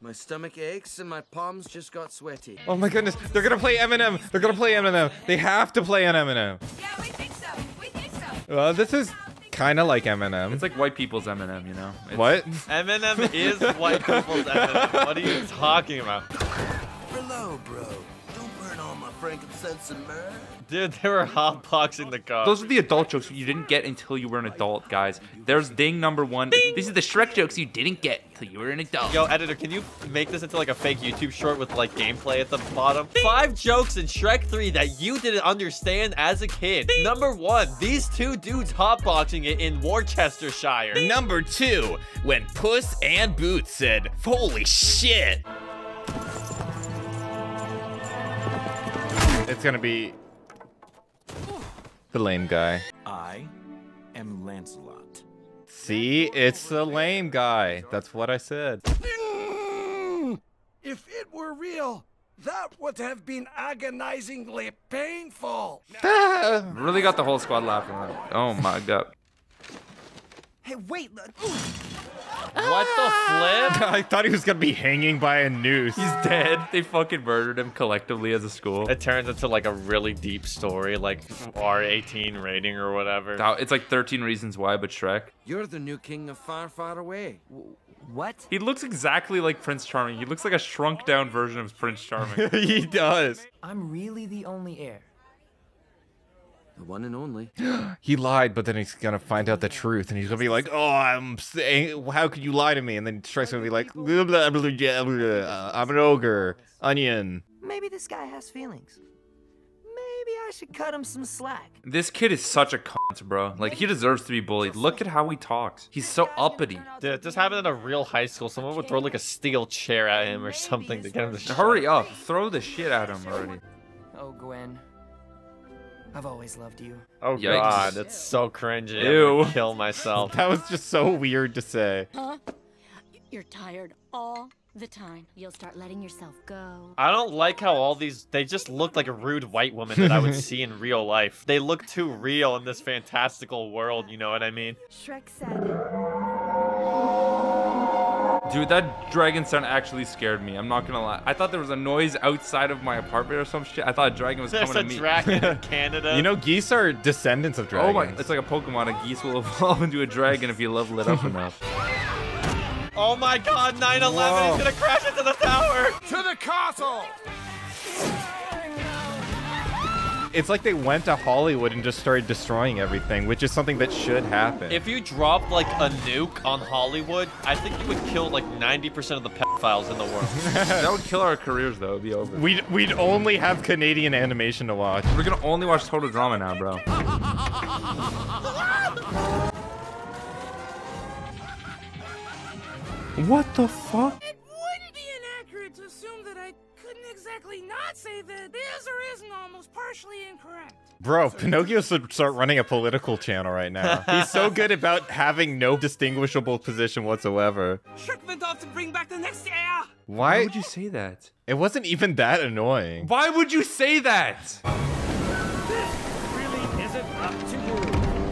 my stomach aches and my palms just got sweaty. Oh my goodness, they're gonna play Eminem. They're gonna play Eminem. They have to play an Eminem. Yeah, we think so. We think so. Well, this is kind of like Eminem. It's like white people's Eminem, you know? It's what? Eminem is white people's Eminem. What are you talking about? Hello, bro. Don't burn all my frankincense and myrrh. Dude, they were hotboxing the car. Those are the adult jokes you didn't get until you were an adult, guys. There's ding number one. Ding. These are the Shrek jokes you didn't get until you were an adult. Yo, editor, can you make this into like a fake YouTube short with like gameplay at the bottom? Ding. Five jokes in Shrek three that you didn't understand as a kid. Ding. Number one, these two dudes hotboxing it in Worcestershire. Ding. Number two, when Puss and Boots said, holy shit. It's gonna be the lame guy. I am Lancelot. See, it's the lame guy. That's what I said. If it were real, that would have been agonizingly painful. Really got the whole squad laughing. Oh my god. Hey, wait. Ooh. What the flip? I thought he was gonna be hanging by a noose. He's dead. They fucking murdered him collectively as a school. It turns into like a really deep story, like R eighteen rating or whatever. It's like thirteen reasons why, but Shrek. You're the new king of far, far away. What? He looks exactly like Prince Charming. He looks like a shrunk down version of Prince Charming. He does. I'm really the only heir. The one and only. He lied, but then he's gonna find out the truth, and he's gonna be like, "Oh, I'm saying, how could you lie to me?" And then Shrek's gonna be like, blah, blah, blah, blah, blah, "I'm an ogre, onion." Maybe this guy has feelings. Maybe I should cut him some slack. This kid is such a cunt, bro. Like, he deserves to be bullied. Look at how he talks. He's so uppity. Dude, this happened in a real high school. Someone would throw like a steel chair at him or something to get him to hurry up. Throw the shit at him already. Oh, Gwen. I've always loved you. Oh yikes. God, that's so cringy. Ew. I'm gonna kill myself. That was just so weird to say. Huh? You're tired all the time. You'll start letting yourself go. I don't like how all these, they just look like a rude white woman that I would see in real life. They look too real in this fantastical world, you know what I mean? Shrek said. Dude, that dragon sound actually scared me. I'm not gonna lie. I thought there was a noise outside of my apartment or some shit. I thought a dragon was There's coming to me. There's a dragon in Canada. You know, geese are descendants of dragons. Oh my, it's like a Pokemon. A geese will evolve into a dragon if you level it up enough. Oh my god, nine eleven is gonna crash into the tower! To the castle! It's like they went to Hollywood and just started destroying everything, which is something that should happen. If you dropped, like, a nuke on Hollywood, I think you would kill, like, ninety percent of the pedophiles in the world. That would kill our careers, though. It'd be over. We'd, we'd only have Canadian animation to watch. We're gonna only watch total drama now, bro. What the fuck? Exactly not say that is or isn't almost partially incorrect. Bro, Pinocchio should start running a political channel right now. He's so good about having no distinguishable position whatsoever. Shrek went off to bring back the next air. Why? Why would you say that? It wasn't even that annoying. Why would you say that? This really isn't up to you,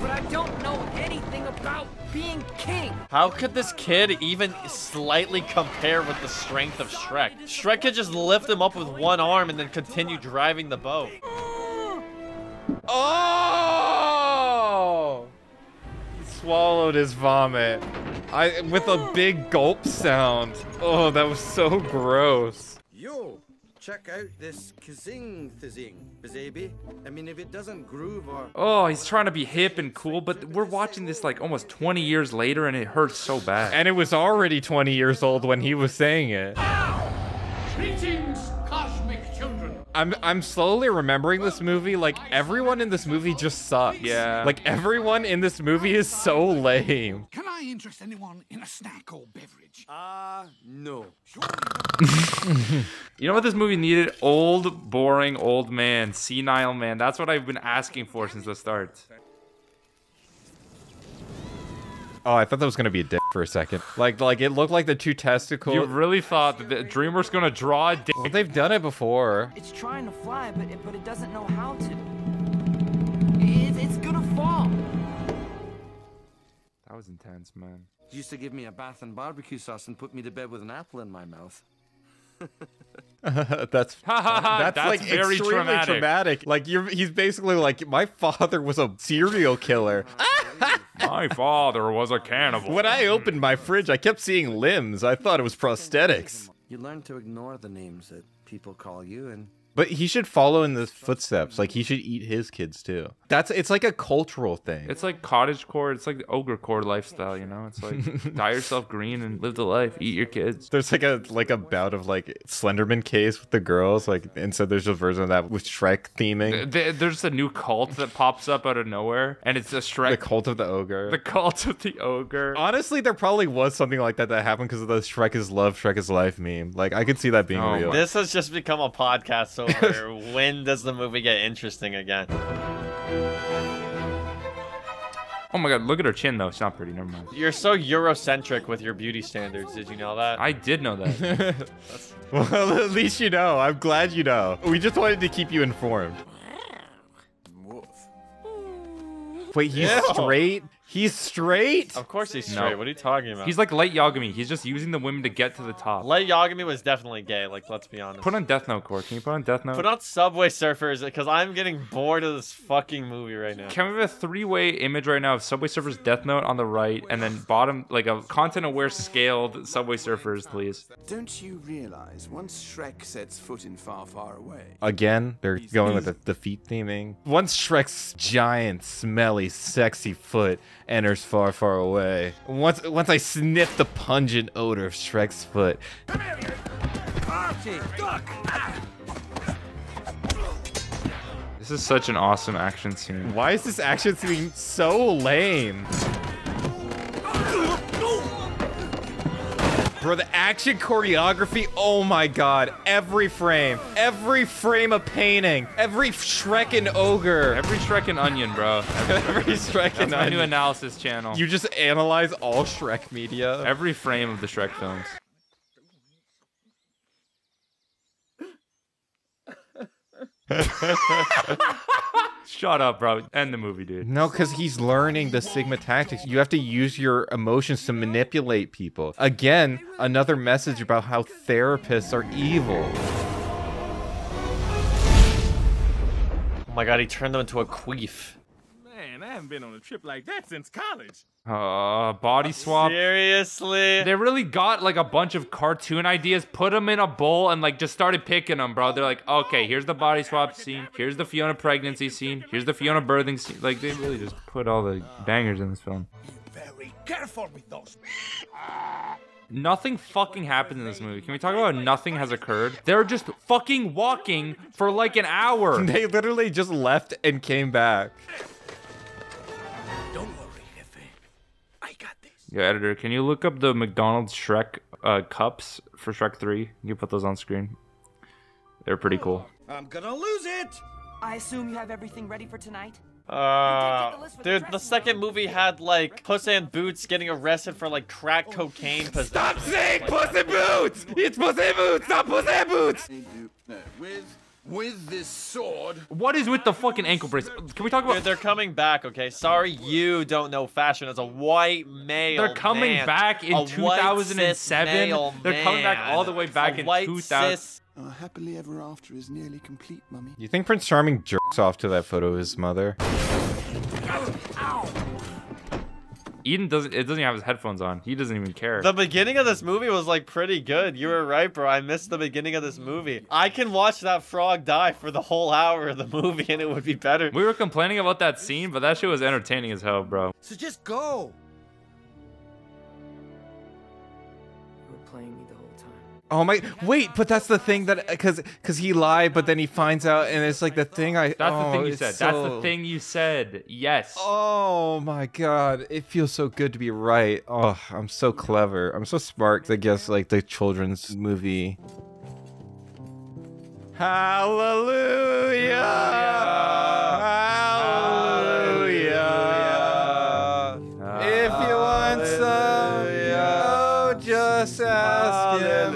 but I don't know anything about being king. How could this kid even slightly compare with the strength of Shrek? Shrek could just lift him up with one arm and then continue driving the boat. Oh! He swallowed his vomit. I with a big gulp sound. Oh, that was so gross. Yo, check out this kazing thizing, baby. I mean, if it doesn't groove or... Oh, he's trying to be hip and cool, but we're watching this like almost twenty years later and it hurts so bad. And it was already twenty years old when he was saying it. Ow! Greetings, cosmic children. I'm, I'm slowly remembering this movie. Like, everyone in this movie just sucks. Yeah. Like, everyone in this movie is so lame. Can I interest anyone in a snack or beverage? Uh, no. You know what this movie needed? Old, boring, old man. Senile man. That's what I've been asking for since the start. Oh, I thought that was going to be a dick for a second. Like, like it looked like the two testicles. You really thought that the Dreamer's going to draw a dick? Well, they've done it before. It's trying to fly, but it, but it doesn't know how to. It, it's going to fall. That was intense, man. You used to give me a bath in barbecue sauce and put me to bed with an apple in my mouth. uh, that's, that's that's like very extremely traumatic. traumatic. Like you're, he's basically like, my father was a serial killer. My father was a cannibal. When I opened my fridge, I kept seeing limbs. I thought it was prosthetics. You learn to ignore the names that people call you, and but he should follow in the footsteps. Like he should eat his kids too. That's it's like a cultural thing. It's like cottagecore. It's like the ogrecore lifestyle. You know, it's like dye yourself green and live the life. Eat your kids. There's like a like a bout of like Slenderman case with the girls. Like and so there's a version of that with Shrek theming. There, there's a new cult that pops up out of nowhere, and it's a Shrek. The cult of the ogre. The cult of the ogre. Honestly, there probably was something like that that happened because of the Shrek is love, Shrek is life meme. Like I could see that being oh, real. This has just become a podcast. Over. When does the movie get interesting again? Oh my god, look at her chin though. It's not pretty. Never mind. You're so Eurocentric with your beauty standards. Did you know that? I did know that. Well, at least you know. I'm glad you know. We just wanted to keep you informed. Wait, he's Ew. straight? He's straight? Of course he's straight. No. What are you talking about? He's like Light Yagami. He's just using the women to get to the top. Light Yagami was definitely gay. Like, let's be honest. Put on Death Note, Core. Can you put on Death Note? Put on Subway Surfers, because I'm getting bored of this fucking movie right now. Can we have a three-way image right now of Subway Surfers, Death Note on the right, and then bottom, like a content-aware scaled Subway Surfers, please? Don't you realize once Shrek sets foot in Far, Far Away... Again, they're going with the, the feet theming. Once Shrek's giant, smelly, sexy foot... enters Far, Far Away. Once once I sniff the pungent odor of Shrek's foot. Come here, you party duck. This is such an awesome action scene. Why is this action scene so lame? Bro, the action choreography, oh my god. Every frame. Every frame of painting. Every Shrek and ogre. Every Shrek and onion, bro. Every, every Shrek and onion. That's my new analysis channel. You just analyze all Shrek media. Every frame of the Shrek films. Shut up, bro. End the movie, dude. No, because he's learning the Sigma tactics. You have to use your emotions to manipulate people. Again, another message about how therapists are evil. Oh my god, he turned them into a queef. Man, man, I haven't been on a trip like that since college. Uh, body swap. Seriously? They really got like a bunch of cartoon ideas, put them in a bowl, and like just started picking them, bro. They're like, okay, here's the body swap scene, here's the Fiona pregnancy scene, here's the Fiona birthing scene. Like, they really just put all the bangers in this film. Be very careful with those. Nothing fucking happened in this movie. Can we talk about nothing has occurred? They're just fucking walking for like an hour. They literally just left and came back. Don't worry, Hefe. I got this. Yeah, editor, can you look up the McDonald's Shrek uh, cups for Shrek three? You put those on screen. They're pretty cool. I'm gonna lose it. I assume you have everything ready for tonight? Uh, dude, the second movie had like Puss in Boots getting arrested for like crack cocaine possession. Stop saying Puss in Boots! It's Puss in Boots, not Puss in Boots! With, with this sword. What is with the fucking ankle brace? Can we talk about? Dude, they're coming back, okay? Sorry, you don't know fashion as a white male. They're coming man. back in two thousand seven. They're coming back all the way back a in two thousand. Oh, happily ever after is nearly complete, mummy. You think Prince Charming jerks off to that photo of his mother? Eden doesn't. It doesn't have his headphones on. He doesn't even care. The beginning of this movie was like pretty good. You were right, bro. I missed the beginning of this movie. I can watch that frog die for the whole hour of the movie, and it would be better. We were complaining about that scene, but that shit was entertaining as hell, bro. So just go. You were playing me the whole time. Oh my, wait, but that's the thing that, because because he lied, but then he finds out, and it's like the thing I, That's oh, the thing you said, so... that's the thing you said, yes. Oh my god, it feels so good to be right. Oh, I'm so clever, I'm so smart, I guess, like the children's movie. Hallelujah! Hallelujah! Hallelujah. Hallelujah. If you want some, oh, just ask him.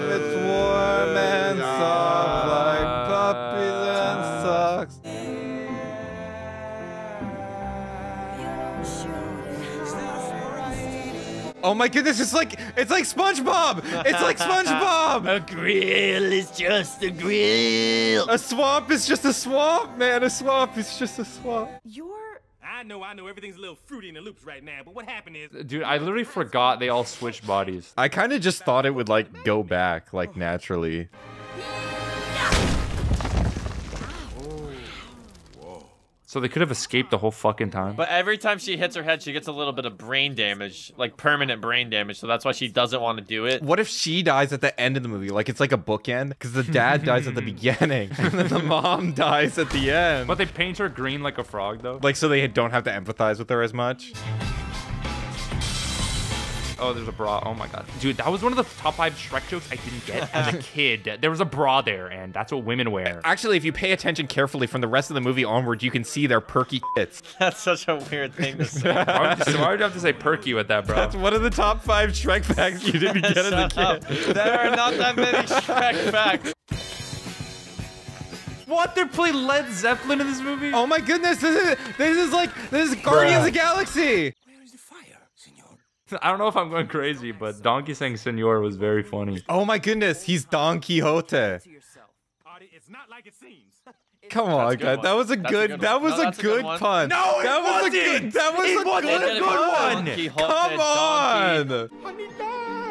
Oh my goodness, it's like, it's like SpongeBob! It's like SpongeBob! A grill is just a grill! A swamp is just a swamp, man! A swamp is just a swamp. You're... I know, I know, everything's a little fruity in the loops right now, but what happened is... Dude, I literally forgot they all switched bodies. I kind of just thought it would, like, go back, like, naturally. So they could have escaped the whole fucking time. But every time she hits her head, she gets a little bit of brain damage, like permanent brain damage. So that's why she doesn't want to do it. What if she dies at the end of the movie? Like it's like a bookend, because the dad dies at the beginning and then the mom dies at the end. But they paint her green like a frog, though. Like so they don't have to empathize with her as much. Oh, there's a bra. Oh my god, dude, that was one of the top five Shrek jokes I didn't get as a kid. There was a bra there, and that's what women wear. Actually, if you pay attention carefully from the rest of the movie onward, you can see their perky tits. That's such a weird thing to say. Why would you have to say perky with that, bro? That's one of the top five Shrek facts you didn't get as a kid. There are not that many Shrek facts. What? They're playing Led Zeppelin in this movie? Oh my goodness, this is this is like this is Guardians Bruh. of the Galaxy. I don't know if I'm going crazy, but Donkey saying Senor was very funny. Oh my goodness, he's Don Quixote. It's not like it seems. Come on, guys. That was a good that was a good pun. No, that was a good that was a good one. Come on.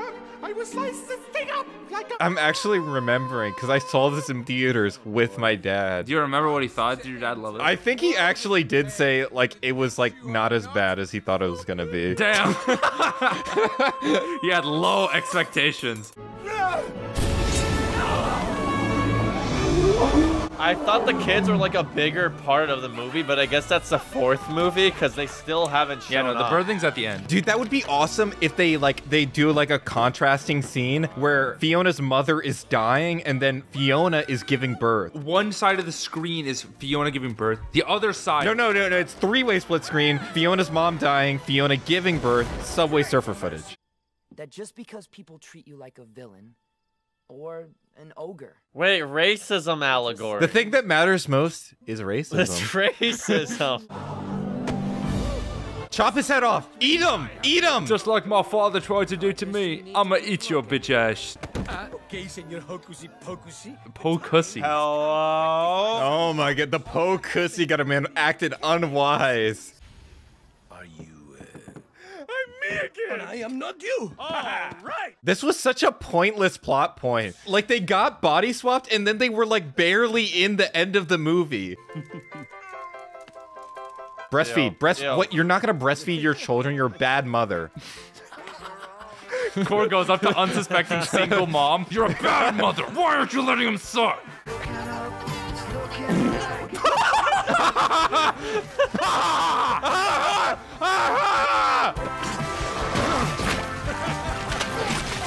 I will slice this thing up like a I'm actually remembering because I saw this in theaters with my dad. Do you remember what he thought? Did your dad love it? I think he actually did say like it was like not as bad as he thought it was gonna be. Damn. He had low expectations. I thought the kids were like a bigger part of the movie, but I guess that's the fourth movie because they still haven't shown up. Yeah, no, the birthing's at the end. Dude, that would be awesome if they like they do like a contrasting scene where Fiona's mother is dying and then Fiona is giving birth. One side of the screen is Fiona giving birth. The other side. No, no, no, no. It's three-way split screen. Fiona's mom dying, Fiona giving birth, Subway Surfer footage. That just because people treat you like a villain or an ogre. Wait, racism allegory. The thing that matters most is racism. It's racism. Chop his head off. Eat him. Eat him. Just like my father tried to do to me. I'ma eat your bitch ass. Pocussy. Hello. Oh my god, the Pocussy got a man acted unwise. chicken! I am not you! All right! This was such a pointless plot point. Like, they got body swapped, and then they were, like, barely in the end of the movie. Breastfeed. Yo, breast- yo. What? You're not gonna breastfeed your children? You're a bad mother. Core goes up to unsuspecting single mom. You're a bad mother! Why aren't you letting him suck?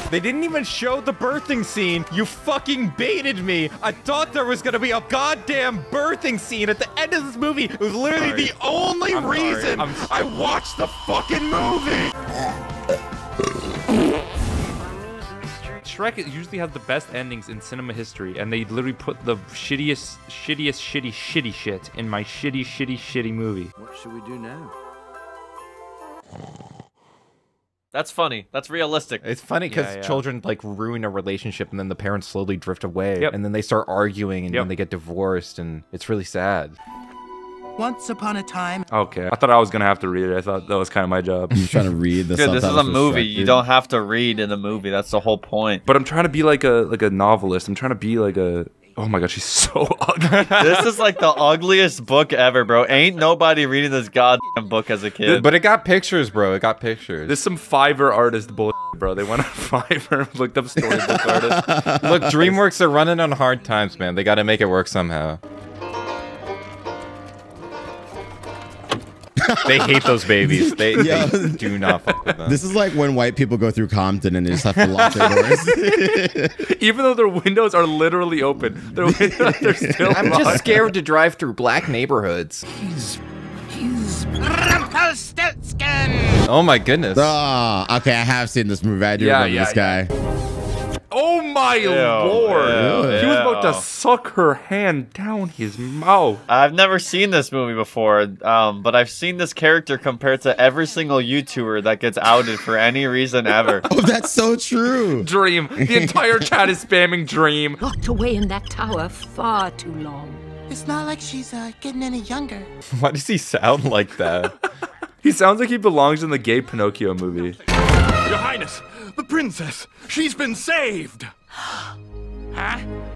They didn't even show the birthing scene. You fucking baited me. I thought there was gonna be a goddamn birthing scene at the end of this movie. It was literally sorry. the only I'm reason I watched the fucking movie. Shrek usually has the best endings in cinema history, and they literally put the shittiest, shittiest, shitty, shitty shit in my shitty, shitty, shitty movie. What should we do now? That's funny. That's realistic. It's funny because yeah, yeah. children like ruin a relationship, and then the parents slowly drift away, yep. and then they start arguing, and yep. then they get divorced, and it's really sad. Once upon a time. Okay, I thought I was gonna have to read it. I thought that was kind of my job. You're trying to read the Dude, this is a movie. Shrek, you don't have to read in a movie. That's the whole point. But I'm trying to be like a like a novelist. I'm trying to be like a. Oh my god, she's so ugly. This is like the ugliest book ever, bro. Ain't nobody reading this goddamn book as a kid. But it got pictures, bro. It got pictures. This is some Fiverr artist bullshit, bro. They went on Fiverr, looked up storybook artists. Look, DreamWorks are running on hard times, man. They got to make it work somehow. They hate those babies. They, yeah. they do not fuck with them. This is like when white people go through Compton and they just have to lock their doors. Even though their windows are literally open, their windows, they're still I'm locked. Just scared to drive through black neighborhoods. He's, he's Rumpelstiltskin. Oh my goodness. Oh, okay, I have seen this movie. I do yeah, remember yeah, this guy. Yeah. Oh my ew, lord! Ew, he ew. was about to suck her hand down his mouth. I've never seen this movie before, um, but I've seen this character compared to every single YouTuber that gets outed for any reason ever. Oh, that's so true. Dream. The entire chat is spamming Dream. Locked away in that tower far too long. It's not like she's uh, getting any younger. Why does he sound like that? He sounds like he belongs in the gay Pinocchio movie. Your Highness, the princess, she's been saved. Huh?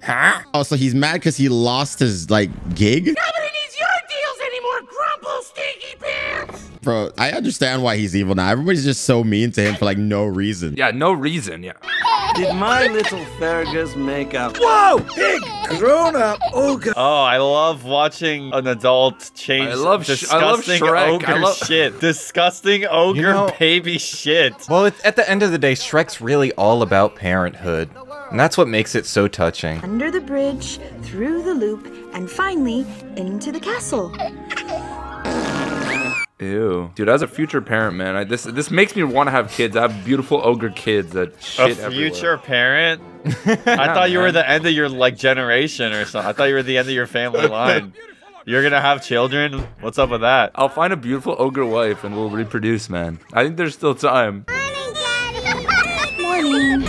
Huh? Oh, so he's mad because he lost his, like, gig? Nobody needs your deals anymore, Grumble Stinky Pants! Bro, I understand why he's evil now. Everybody's just so mean to him for, like, no reason. Yeah, no reason, yeah. Did my little Fergus make up? Whoa! Big grown up ogre! Oh, I love watching an adult change I love disgusting I love Shrek. ogre I love shit. Disgusting ogre you know, baby shit. Well, it's, at the end of the day, Shrek's really all about parenthood. And that's what makes it so touching. Under the bridge, through the loop, and finally, into the castle. Ew. Dude, as a future parent, man, I, this this makes me want to have kids. I have beautiful ogre kids that shit everywhere. A future parent? I thought you were the end of your, like, generation or something. I thought you were the end of your family line. You're gonna have children? What's up with that? I'll find a beautiful ogre wife and we'll reproduce, man. I think there's still time. Morning, Daddy. Morning.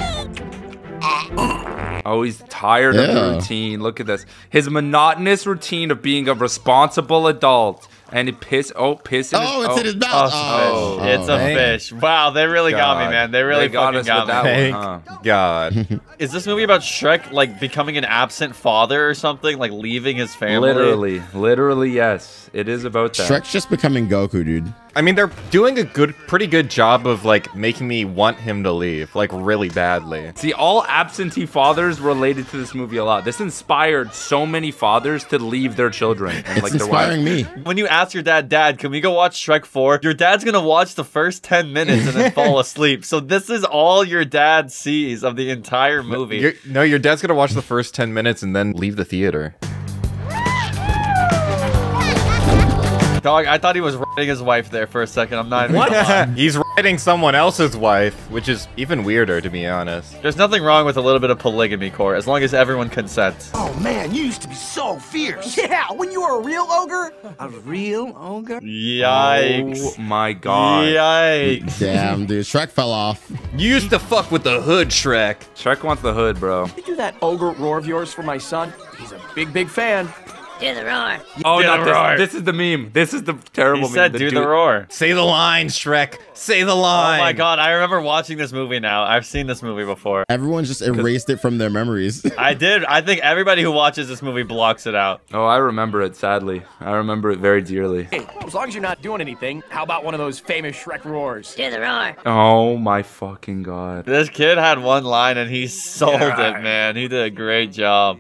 Oh, he's tired yeah. of the routine. Look at this. His monotonous routine of being a responsible adult. And it piss. Oh, piss. In oh, his, it's oh, in his mouth. Oh, oh, it's a oh, fish. Man. Wow, they really God. got me, man. They really they fucking got, got me. That huh? God. Is this movie about Shrek, like, becoming an absent father or something? Like, leaving his family? Literally. Literally, yes. It is about that. Shrek's just becoming Goku, dude. I mean, they're doing a good, pretty good job of, like, making me want him to leave, like, really badly. See, all absentee fathers related to this movie a lot. This inspired so many fathers to leave their children. And, it's like, inspiring their wives. me. When you ask your dad, Dad, can we go watch Shrek four? Your dad's gonna watch the first ten minutes and then fall asleep. So this is all your dad sees of the entire movie. You're, no, your dad's gonna watch the first ten minutes and then leave the theater. Dog, I thought he was riding his wife there for a second. I'm not even What? He's riding someone else's wife, which is even weirder, to be honest. There's nothing wrong with a little bit of polygamy, Core, as long as everyone consents. Oh, man, you used to be so fierce. Yeah, when you were a real ogre. A real ogre? Yikes. Oh, my God. Yikes. Damn, dude. Shrek fell off. You used to fuck with the hood, Shrek. Shrek wants the hood, bro. Did you do that ogre roar of yours for my son? He's a big, big fan. Do the roar. Oh, do not the roar. This, this is the meme. This is the terrible he said, meme. He said, do the, the roar. Say the line, Shrek. Say the line. Oh, my God. I remember watching this movie now. I've seen this movie before. Everyone just erased it from their memories. I did. I think everybody who watches this movie blocks it out. Oh, I remember it, sadly. I remember it very dearly. Hey, as long as you're not doing anything, how about one of those famous Shrek roars? Do the roar. Oh, my fucking God. This kid had one line, and he sold yeah. it, man. He did a great job.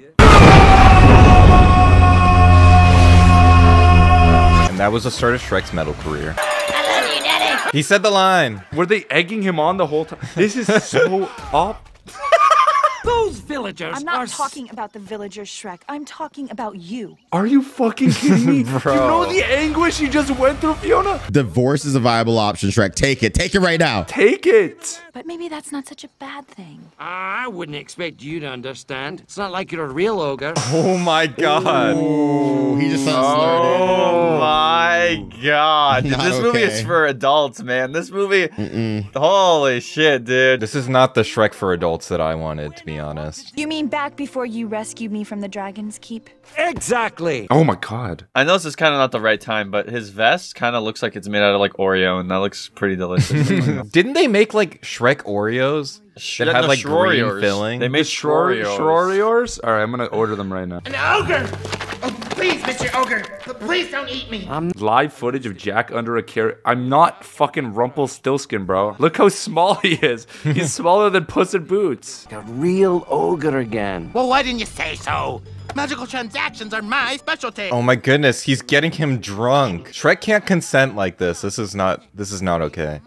And that was the start of Shrek's metal career. I love you, Daddy. He said the line. Were they egging him on the whole time? This is so up. Those villagers I'm not are talking about the villagers, Shrek. I'm talking about you. Are you fucking kidding me? Bro. You know the anguish you just went through, Fiona? Divorce is a viable option, Shrek. Take it. Take it right now. Take it. But maybe that's not such a bad thing. I wouldn't expect you to understand. It's not like you're a real ogre. Oh, my God. Ooh, he just sounds learned. Oh, my God. Dude, this okay. movie is for adults, man. This movie, Mm-mm. holy shit, dude. This is not the Shrek for adults that I wanted to be honest. You mean back before you rescued me from the dragon's keep? Exactly. Oh my God. I know this is kind of not the right time, but his vest kind of looks like it's made out of like Oreo, and that looks pretty delicious. Didn't they make like Shrek Oreos? They had like Shroryors. Green filling. They made the Shroryors. Shroryors? All right, I'm gonna order them right now. An ogre! Oh, please, Mister Ogre, please don't eat me. I'm live footage of Jack under a carrot. I'm not fucking Rumpelstiltskin, bro. Look how small he is. He's smaller than Puss in Boots. A real ogre again. Well, why didn't you say so? Magical transactions are my specialty. Oh my goodness, he's getting him drunk. Shrek can't consent like this. This is not. This is not okay.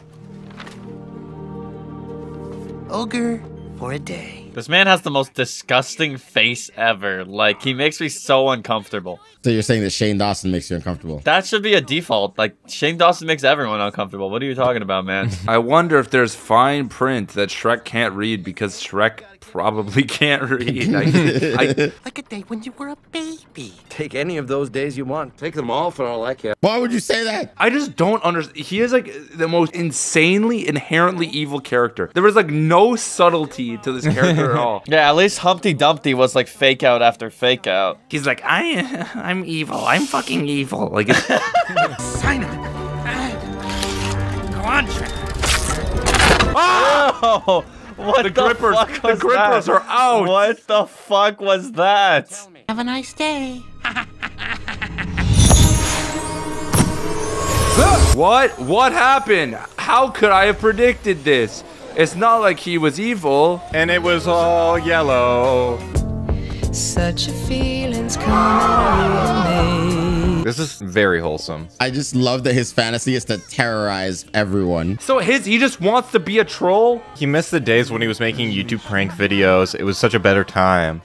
Ogre for a day. This man has the most disgusting face ever. Like, he makes me so uncomfortable. So you're saying that Shane Dawson makes you uncomfortable? That should be a default. Like, Shane Dawson makes everyone uncomfortable. What are you talking about, man? I wonder if there's fine print that Shrek can't read because Shrek probably can't read. I, I, like a day when you were a baby. Take any of those days you want. Take them all for all I care. Why would you say that? I just don't understand. He is like the most insanely, inherently evil character. There was like no subtlety to this character at all. Yeah, at least Humpty Dumpty was like fake out after fake out. He's like, I, I'm evil. I'm fucking evil. Like, sign it. Go on, Shrek. Oh! What the, the grippers, fuck was the grippers that? Are out. What the fuck was that? Have a nice day. What? What happened? How could I have predicted this? It's not like he was evil. And it was all yellow. Such a feeling's coming over me. This is very wholesome. I just love that his fantasy is to terrorize everyone. So his, he just wants to be a troll? He missed the days when he was making YouTube prank videos. It was such a better time.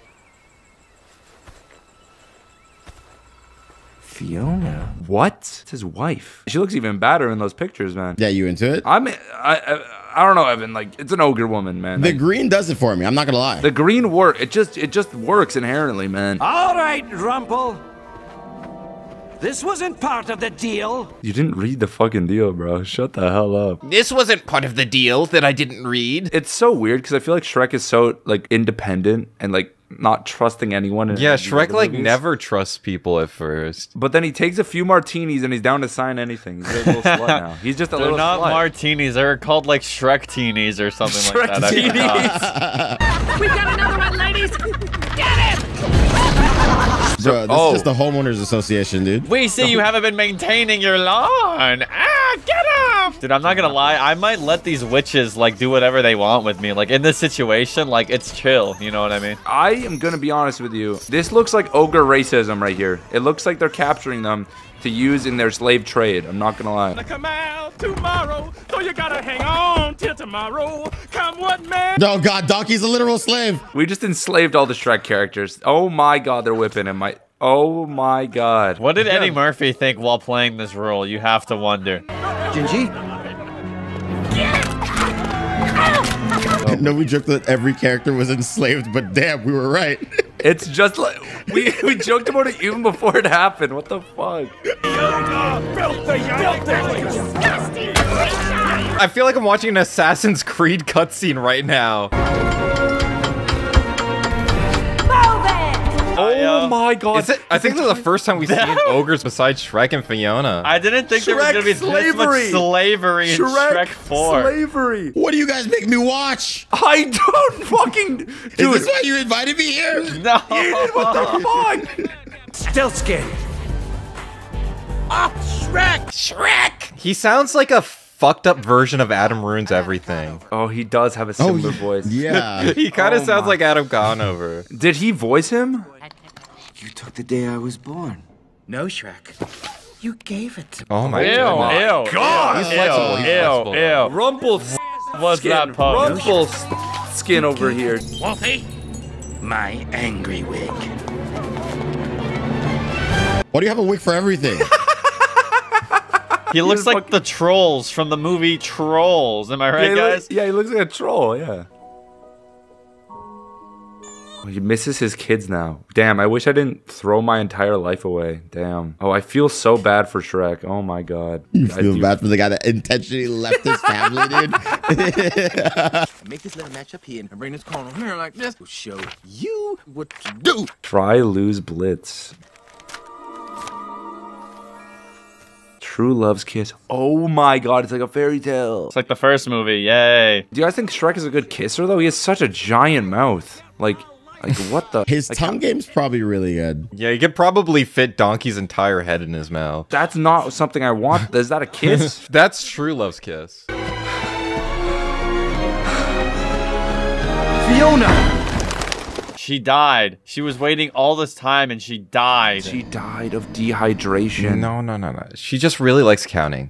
Fiona. What? It's his wife. She looks even badder in those pictures, man. Yeah, you into it? I'm, I, I I don't know, Evan. Like, it's an ogre woman, man. The I, green does it for me. I'm not gonna lie. The green work. It just, it just works inherently, man. All right, Rumple. This wasn't part of the deal. You didn't read the fucking deal, bro. Shut the hell up. This wasn't part of the deal that I didn't read. It's so weird because I feel like Shrek is so like independent and like not trusting anyone. Yeah, Shrek like never trusts people at first. But then he takes a few martinis and he's down to sign anything. He's a little slut now. He's just a they're little slut. They're not martinis. They're called like Shrek-teenies or something Shrek like that. Shrek-teenies. We got another one, ladies. Get him. Bro, this oh. is just the homeowners association, dude. We see you haven't been maintaining your lawn. Ah, get off! Dude, I'm not gonna lie. I might let these witches, like, do whatever they want with me. Like, in this situation, like, it's chill. You know what I mean? I am gonna be honest with you. This looks like ogre racism right here. It looks like they're capturing them to use in their slave trade. I'm not gonna lie. Come out tomorrow, so you gotta hang on till tomorrow. Come what man? No, God, Donkey's a literal slave. We just enslaved all the Shrek characters. Oh my God, they're whipping him. I oh my God. What did yeah. Eddie Murphy think while playing this role? You have to wonder. Gingy. Oh. No, we joked that every character was enslaved, but damn, we were right. It's just like, we, we joked about it even before it happened. What the fuck? I feel like I'm watching an Assassin's Creed cutscene right now. Oh Oh my god! It, I think this is the first time we've seen ogres besides Shrek and Fiona. I didn't think Shrek there was gonna be slavery. This much slavery in Shrek, Shrek Four. Slavery. What do you guys make me watch? I don't fucking. Dude. Is this why you invited me here? No. What the fuck? Stiltskin. Ah, oh, Shrek. Shrek. He sounds like a fucked up version of Adam Ruins Everything. Oh, he does have a similar oh, voice. Yeah. He kind of oh sounds my. like Adam Conover. Did he voice him? You took the day I was born. No, Shrek. You gave it to me. Oh my ew, god. Ew, god. Ew, he's flexible. He's ew, flexible. Ew. Rumpelstiltskin. What's that pun? Rumpelstiltskin over here. Wolfie, my angry wig. Why do you have a wig for everything? He, he looks like fucking... the trolls from the movie Trolls. Am I right, yeah, guys? Looks, yeah, he looks like a troll, yeah. Oh, he misses his kids now. Damn, I wish I didn't throw my entire life away. Damn. Oh, I feel so bad for Shrek. Oh, my God. You I feel do... bad for the guy that intentionally left his family, dude? Make this little match up here and bring this corner here like this. We'll show you what to do. Try, lose, blitz. True Love's Kiss. Oh my god, it's like a fairy tale. It's like the first movie, yay. Do you guys think Shrek is a good kisser though? He has such a giant mouth. Like, like what the? His like, tongue game's probably really good. Yeah, you could probably fit Donkey's entire head in his mouth. That's not something I want. Is that a kiss? That's True Love's Kiss. Fiona! She died. She was waiting all this time and she died. She died of dehydration. No, no, no, no. She just really likes counting.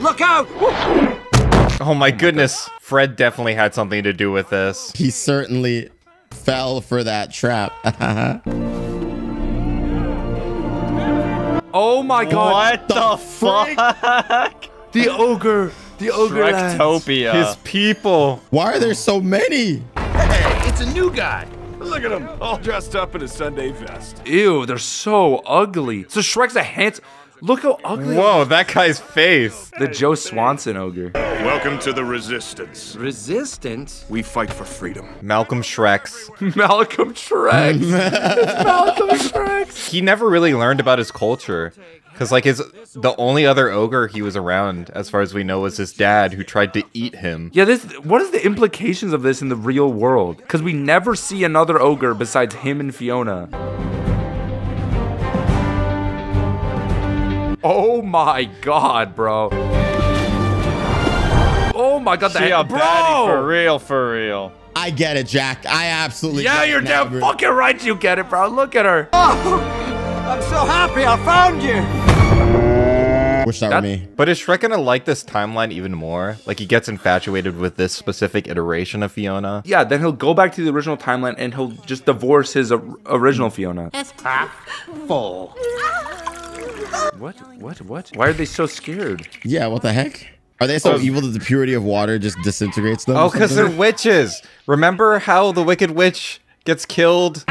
Look out! Oh my goodness. Fred definitely had something to do with this. He certainly fell for that trap. Oh my god. What the fuck? The ogre. The Shrektopia. His people. Why are there so many? Hey, it's a new guy. Look at him, all dressed up in a Sunday vest. Ew, they're so ugly. So Shrek's a handsome. Look how ugly. Whoa, that guy's face. The Joe Swanson ogre. Welcome to the resistance. Resistance? We fight for freedom. Malcolm Shrek's. Malcolm Shrek's. It's Malcolm Shrek's. He never really learned about his culture. Because, like, his, the only other ogre he was around, as far as we know, was his dad, who tried to eat him. Yeah, this. What is the implications of this in the real world? Because we never see another ogre besides him and Fiona. Oh, my God, bro. Oh, my God. She a baddie, for real, for real. I get it, Jack. I absolutely yeah, get it. Yeah, you're now, damn bro. fucking right you get it, bro. Look at her. Oh. I'm so happy I found you! Wish that, that were me. But is Shrek gonna like this timeline even more? Like, he gets infatuated with this specific iteration of Fiona? Yeah, then he'll go back to the original timeline and he'll just divorce his original Fiona. It's half full. What? What? What? Why are they so scared? Yeah, what the heck? Are they so oh. evil that the purity of water just disintegrates them? Oh, because they're witches! Remember how the Wicked Witch gets killed?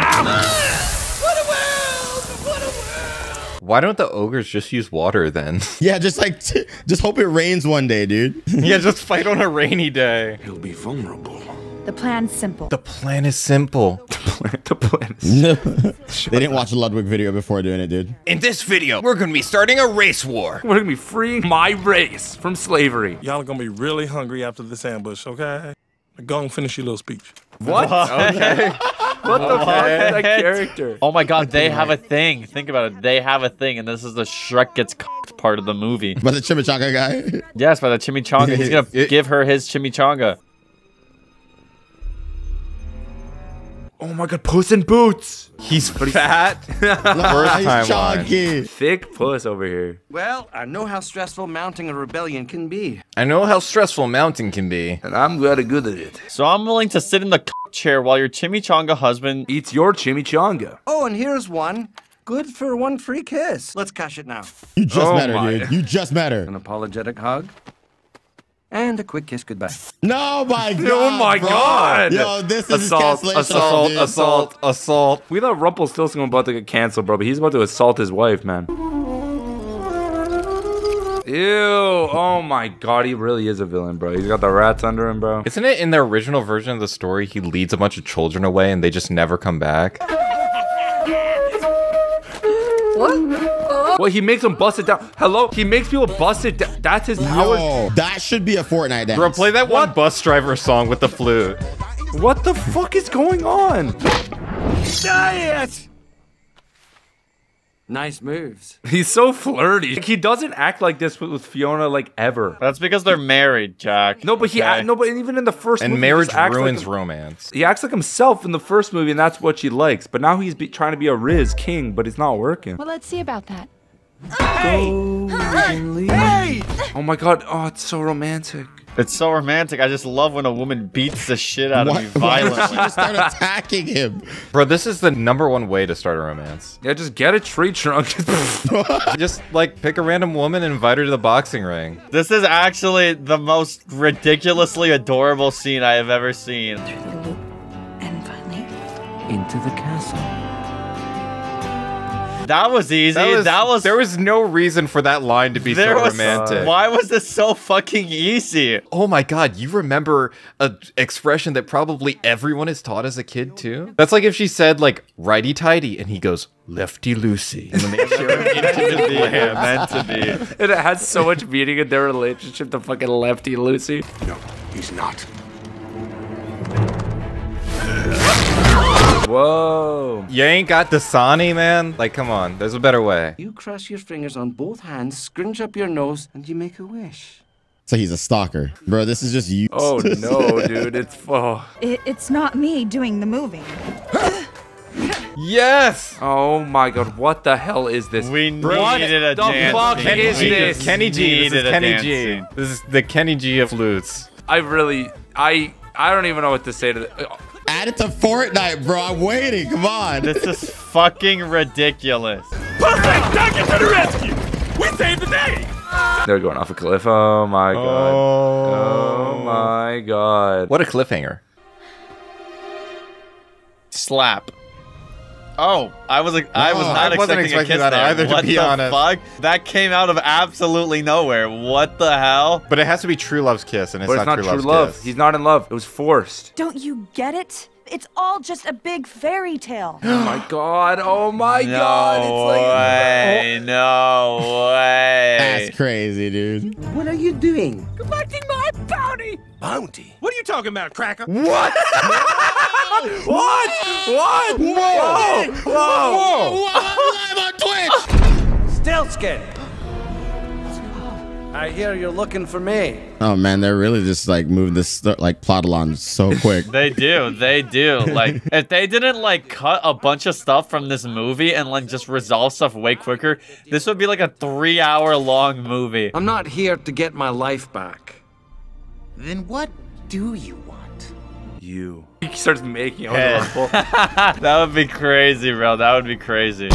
Why don't the ogres just use water then? Yeah, just like, t just hope it rains one day, dude. Yeah, just fight on a rainy day. He'll be vulnerable. The plan's simple. The plan is simple. The plan, the plan is simple. They didn't watch the Ludwig video before doing it, dude. In this video, we're gonna be starting a race war. We're gonna be freeing my race from slavery. Y'all are gonna be really hungry after this ambush, okay? Go and finish your little speech. What? Okay. What the what? fuck is that character? Oh my god, they have a thing. Think about it. They have a thing, and this is the Shrek gets cocked part of the movie. By the chimichanga guy? Yes, by the chimichanga. He's gonna it, give her his chimichanga. Oh my god, Puss in Boots! He's fat. He's chunky. Thick puss over here. Well, I know how stressful mounting a rebellion can be. I know how stressful mounting can be. And I'm very good at it. So I'm willing to sit in the chair while your chimichanga husband eats your chimichanga. Oh, and here's one. Good for one free kiss. Let's cash it now. You just oh met her, my. dude. You just met her. An apologetic hug. And a quick kiss goodbye. No, my God. Oh, my bro. God. Yo, this is assault, assault, assault, assault, assault. We thought Rumpelstiltskin was about to get canceled, bro, but he's about to assault his wife, man. Ew, oh my god, he really is a villain, bro. He's got the rats under him, bro. Isn't it in the original version of the story, he leads a bunch of children away and they just never come back? What? Well, he makes them bust it down. Hello? He makes people bust it down. That's his power. Yo, that should be a Fortnite dance. Bro, play that what? one bus driver song with the flute. What the fuck is going on? Diet! Nice moves. He's so flirty. Like, he doesn't act like this with, with Fiona like ever. That's because they're married, Jack. No, but he okay. no, but even in the first and movie, marriage he acts ruins like him, romance. He acts like himself in the first movie, and that's what she likes. But now he's be, trying to be a Riz king, but it's not working. Well, let's see about that. Hey! Hey! Oh my god! Oh, it's so romantic. It's so romantic. I just love when a woman beats the shit out what? of me violently. She just started attacking him. Bro, this is the number one way to start a romance. Yeah, just get a tree trunk. Just, like, pick a random woman and invite her to the boxing ring. This is actually the most ridiculously adorable scene I have ever seen. Through the loop and finally into the castle. That was easy. That was, that was. There was no reason for that line to be so was, romantic. Why was this so fucking easy? Oh my god, you remember an expression that probably everyone is taught as a kid too? That's like if she said like righty tighty, and he goes lefty loosey. And then they showed it be meant to be. And it has so much meaning in their relationship. The fucking lefty loosey. No, he's not. Whoa. You ain't got Dasani, man? Like, come on. There's a better way. You cross your fingers on both hands, scrunch up your nose, and you make a wish. So he's a stalker. Bro, this is just you. Oh, no, dude. It's... Oh. It, it's not me doing the moving. Yes! Oh my god, what the hell is this? We Bro, needed a dance. What the fuck is this? Kenny G. This is Kenny G. This is the Kenny G of flutes. I really... I... I don't even know what to say to the... Add it to Fortnite, bro. I'm waiting. Come on. This is fucking ridiculous. Perfect! Duncan to the rescue! We saved the day! They're going off a cliff. Oh my god. Oh, oh my god. What a cliffhanger. Slap. Oh, I was like, no, I was not I wasn't expecting, expecting that there. either. What to be the honest. fuck? That came out of absolutely nowhere. What the hell? But it has to be true love's kiss, and it's, not, it's not true, true love's love. Kiss. He's not in love. It was forced. Don't you get it? It's all just a big fairy tale. Oh my god! Oh my no god! It's like way. No way! That's crazy, dude. What are you doing? Collecting my bounty. Bounty? What are you talking about, Cracker? What? What? What? Whoa! Whoa! Whoa! Whoa. Whoa. I'm live on Twitch. Stiltskin. I hear you're looking for me. Oh man, they're really just like moving this like plot along so quick. They do, they do. Like if they didn't like cut a bunch of stuff from this movie and like just resolve stuff way quicker, this would be like a three-hour long movie. I'm not here to get my life back. Then what do you want? You. He starts making all the rumble. That would be crazy, bro. That would be crazy.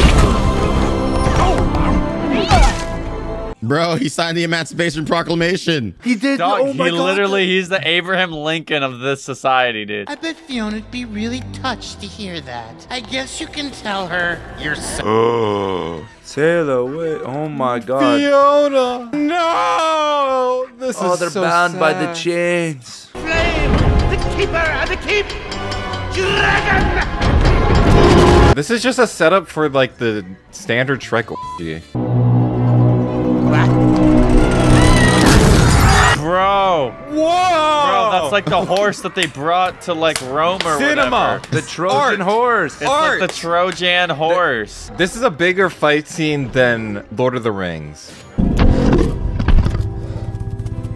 Bro, he signed the Emancipation Proclamation. He did. Dog, oh my he God. literally, he's the Abraham Lincoln of this society, dude. I bet Fiona'd be really touched to hear that. I guess you can tell her yourself. Oh, Sailor, wait. Oh my God. Fiona, no. This oh, is so sad. Oh, they're bound by the chains. Flame, the keeper of the keep, dragon. This is just a setup for like the standard Trek. Bro. Whoa. Bro, that's like the horse that they brought to like Rome or Cinema. whatever. The Trojan Art. horse. It's Art. like the Trojan horse. This is a bigger fight scene than Lord of the Rings.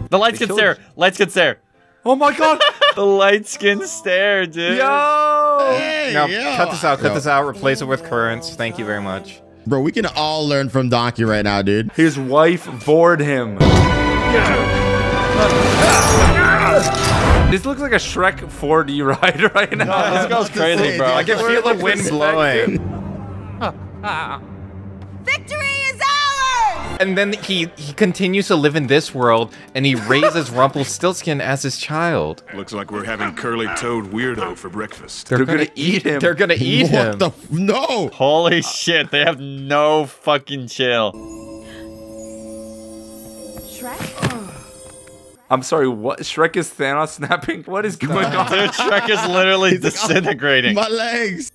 The light skin stare. Light skin stare. Oh my god. The light skin stare, dude. Yo. Hey, now yeah. cut this out. Cut Yo. this out. Replace it with currents. Thank you very much. Bro, we can all learn from Donkey right now, dude. His wife bored him. This looks like a Shrek four D ride right now. No, this goes crazy, bro. I can feel the wind blowing. Victory is ours! And then he, he continues to live in this world, and he raises Rumpelstiltskin as his child. Looks like we're having curly-toed weirdo for breakfast. They're, They're gonna, gonna eat him. They're gonna eat what him. What the f- No! Holy shit, they have no fucking chill. Shrek? I'm sorry, what? Shrek is Thanos snapping? What is going on? Dude, Shrek is literally disintegrating. Like, oh, my legs.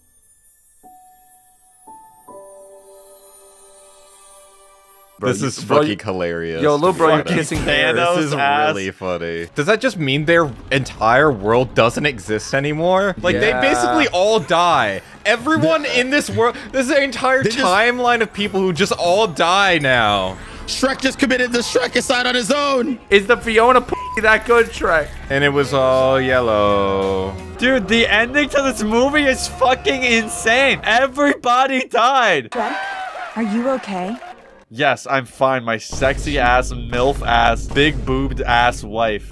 Bro, this is bro, fucking hilarious. Yo, little bro, you're kissing Thanos. This is ass. Really funny. Does that just mean their entire world doesn't exist anymore? Like, yeah. They basically all die. Everyone in this world, there's an entire they timeline just... of people who just all die now. Shrek just committed the Shrekicide on his own. Is the Fiona p that good, Shrek? And it was all yellow. Dude, the ending to this movie is fucking insane. Everybody died. Shrek, are you okay? Yes, I'm fine. My sexy ass, MILF ass, big boobed ass wife.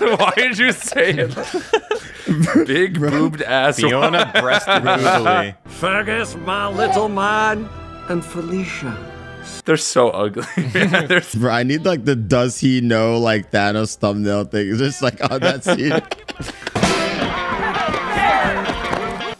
Why did you say it? Big boobed ass wife. Fiona breast brutally. Fergus, my little man, and Felicia. They're so ugly. Yeah, they're so Bro, I need like the does he know like Thanos thumbnail thing. It's just like on that scene.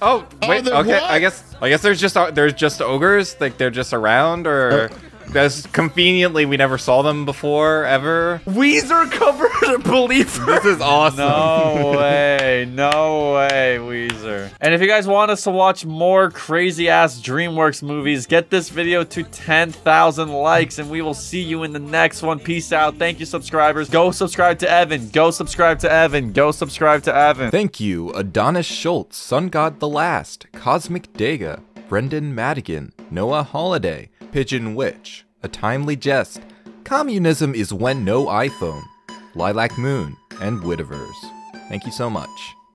Oh wait, oh, okay. What? I guess I guess there's just there's just ogres. Like they're just around, or that's conveniently we never saw them before ever. Weezer covered a believer. This is awesome. No way, no way, Weezer. And if you guys want us to watch more crazy ass DreamWorks movies, get this video to ten thousand likes and we will see you in the next one. Peace out. Thank you, subscribers. Go subscribe to Evan. Go subscribe to Evan. Go subscribe to Evan. Thank you, Adonis Schultz, Sun God the Last, Cosmic Dega, Brendan Madigan, Noah Holiday, Pigeon Witch, A Timely Jest, Communism is When No iPhone, Lilac Moon, and Witiverse. Thank you so much.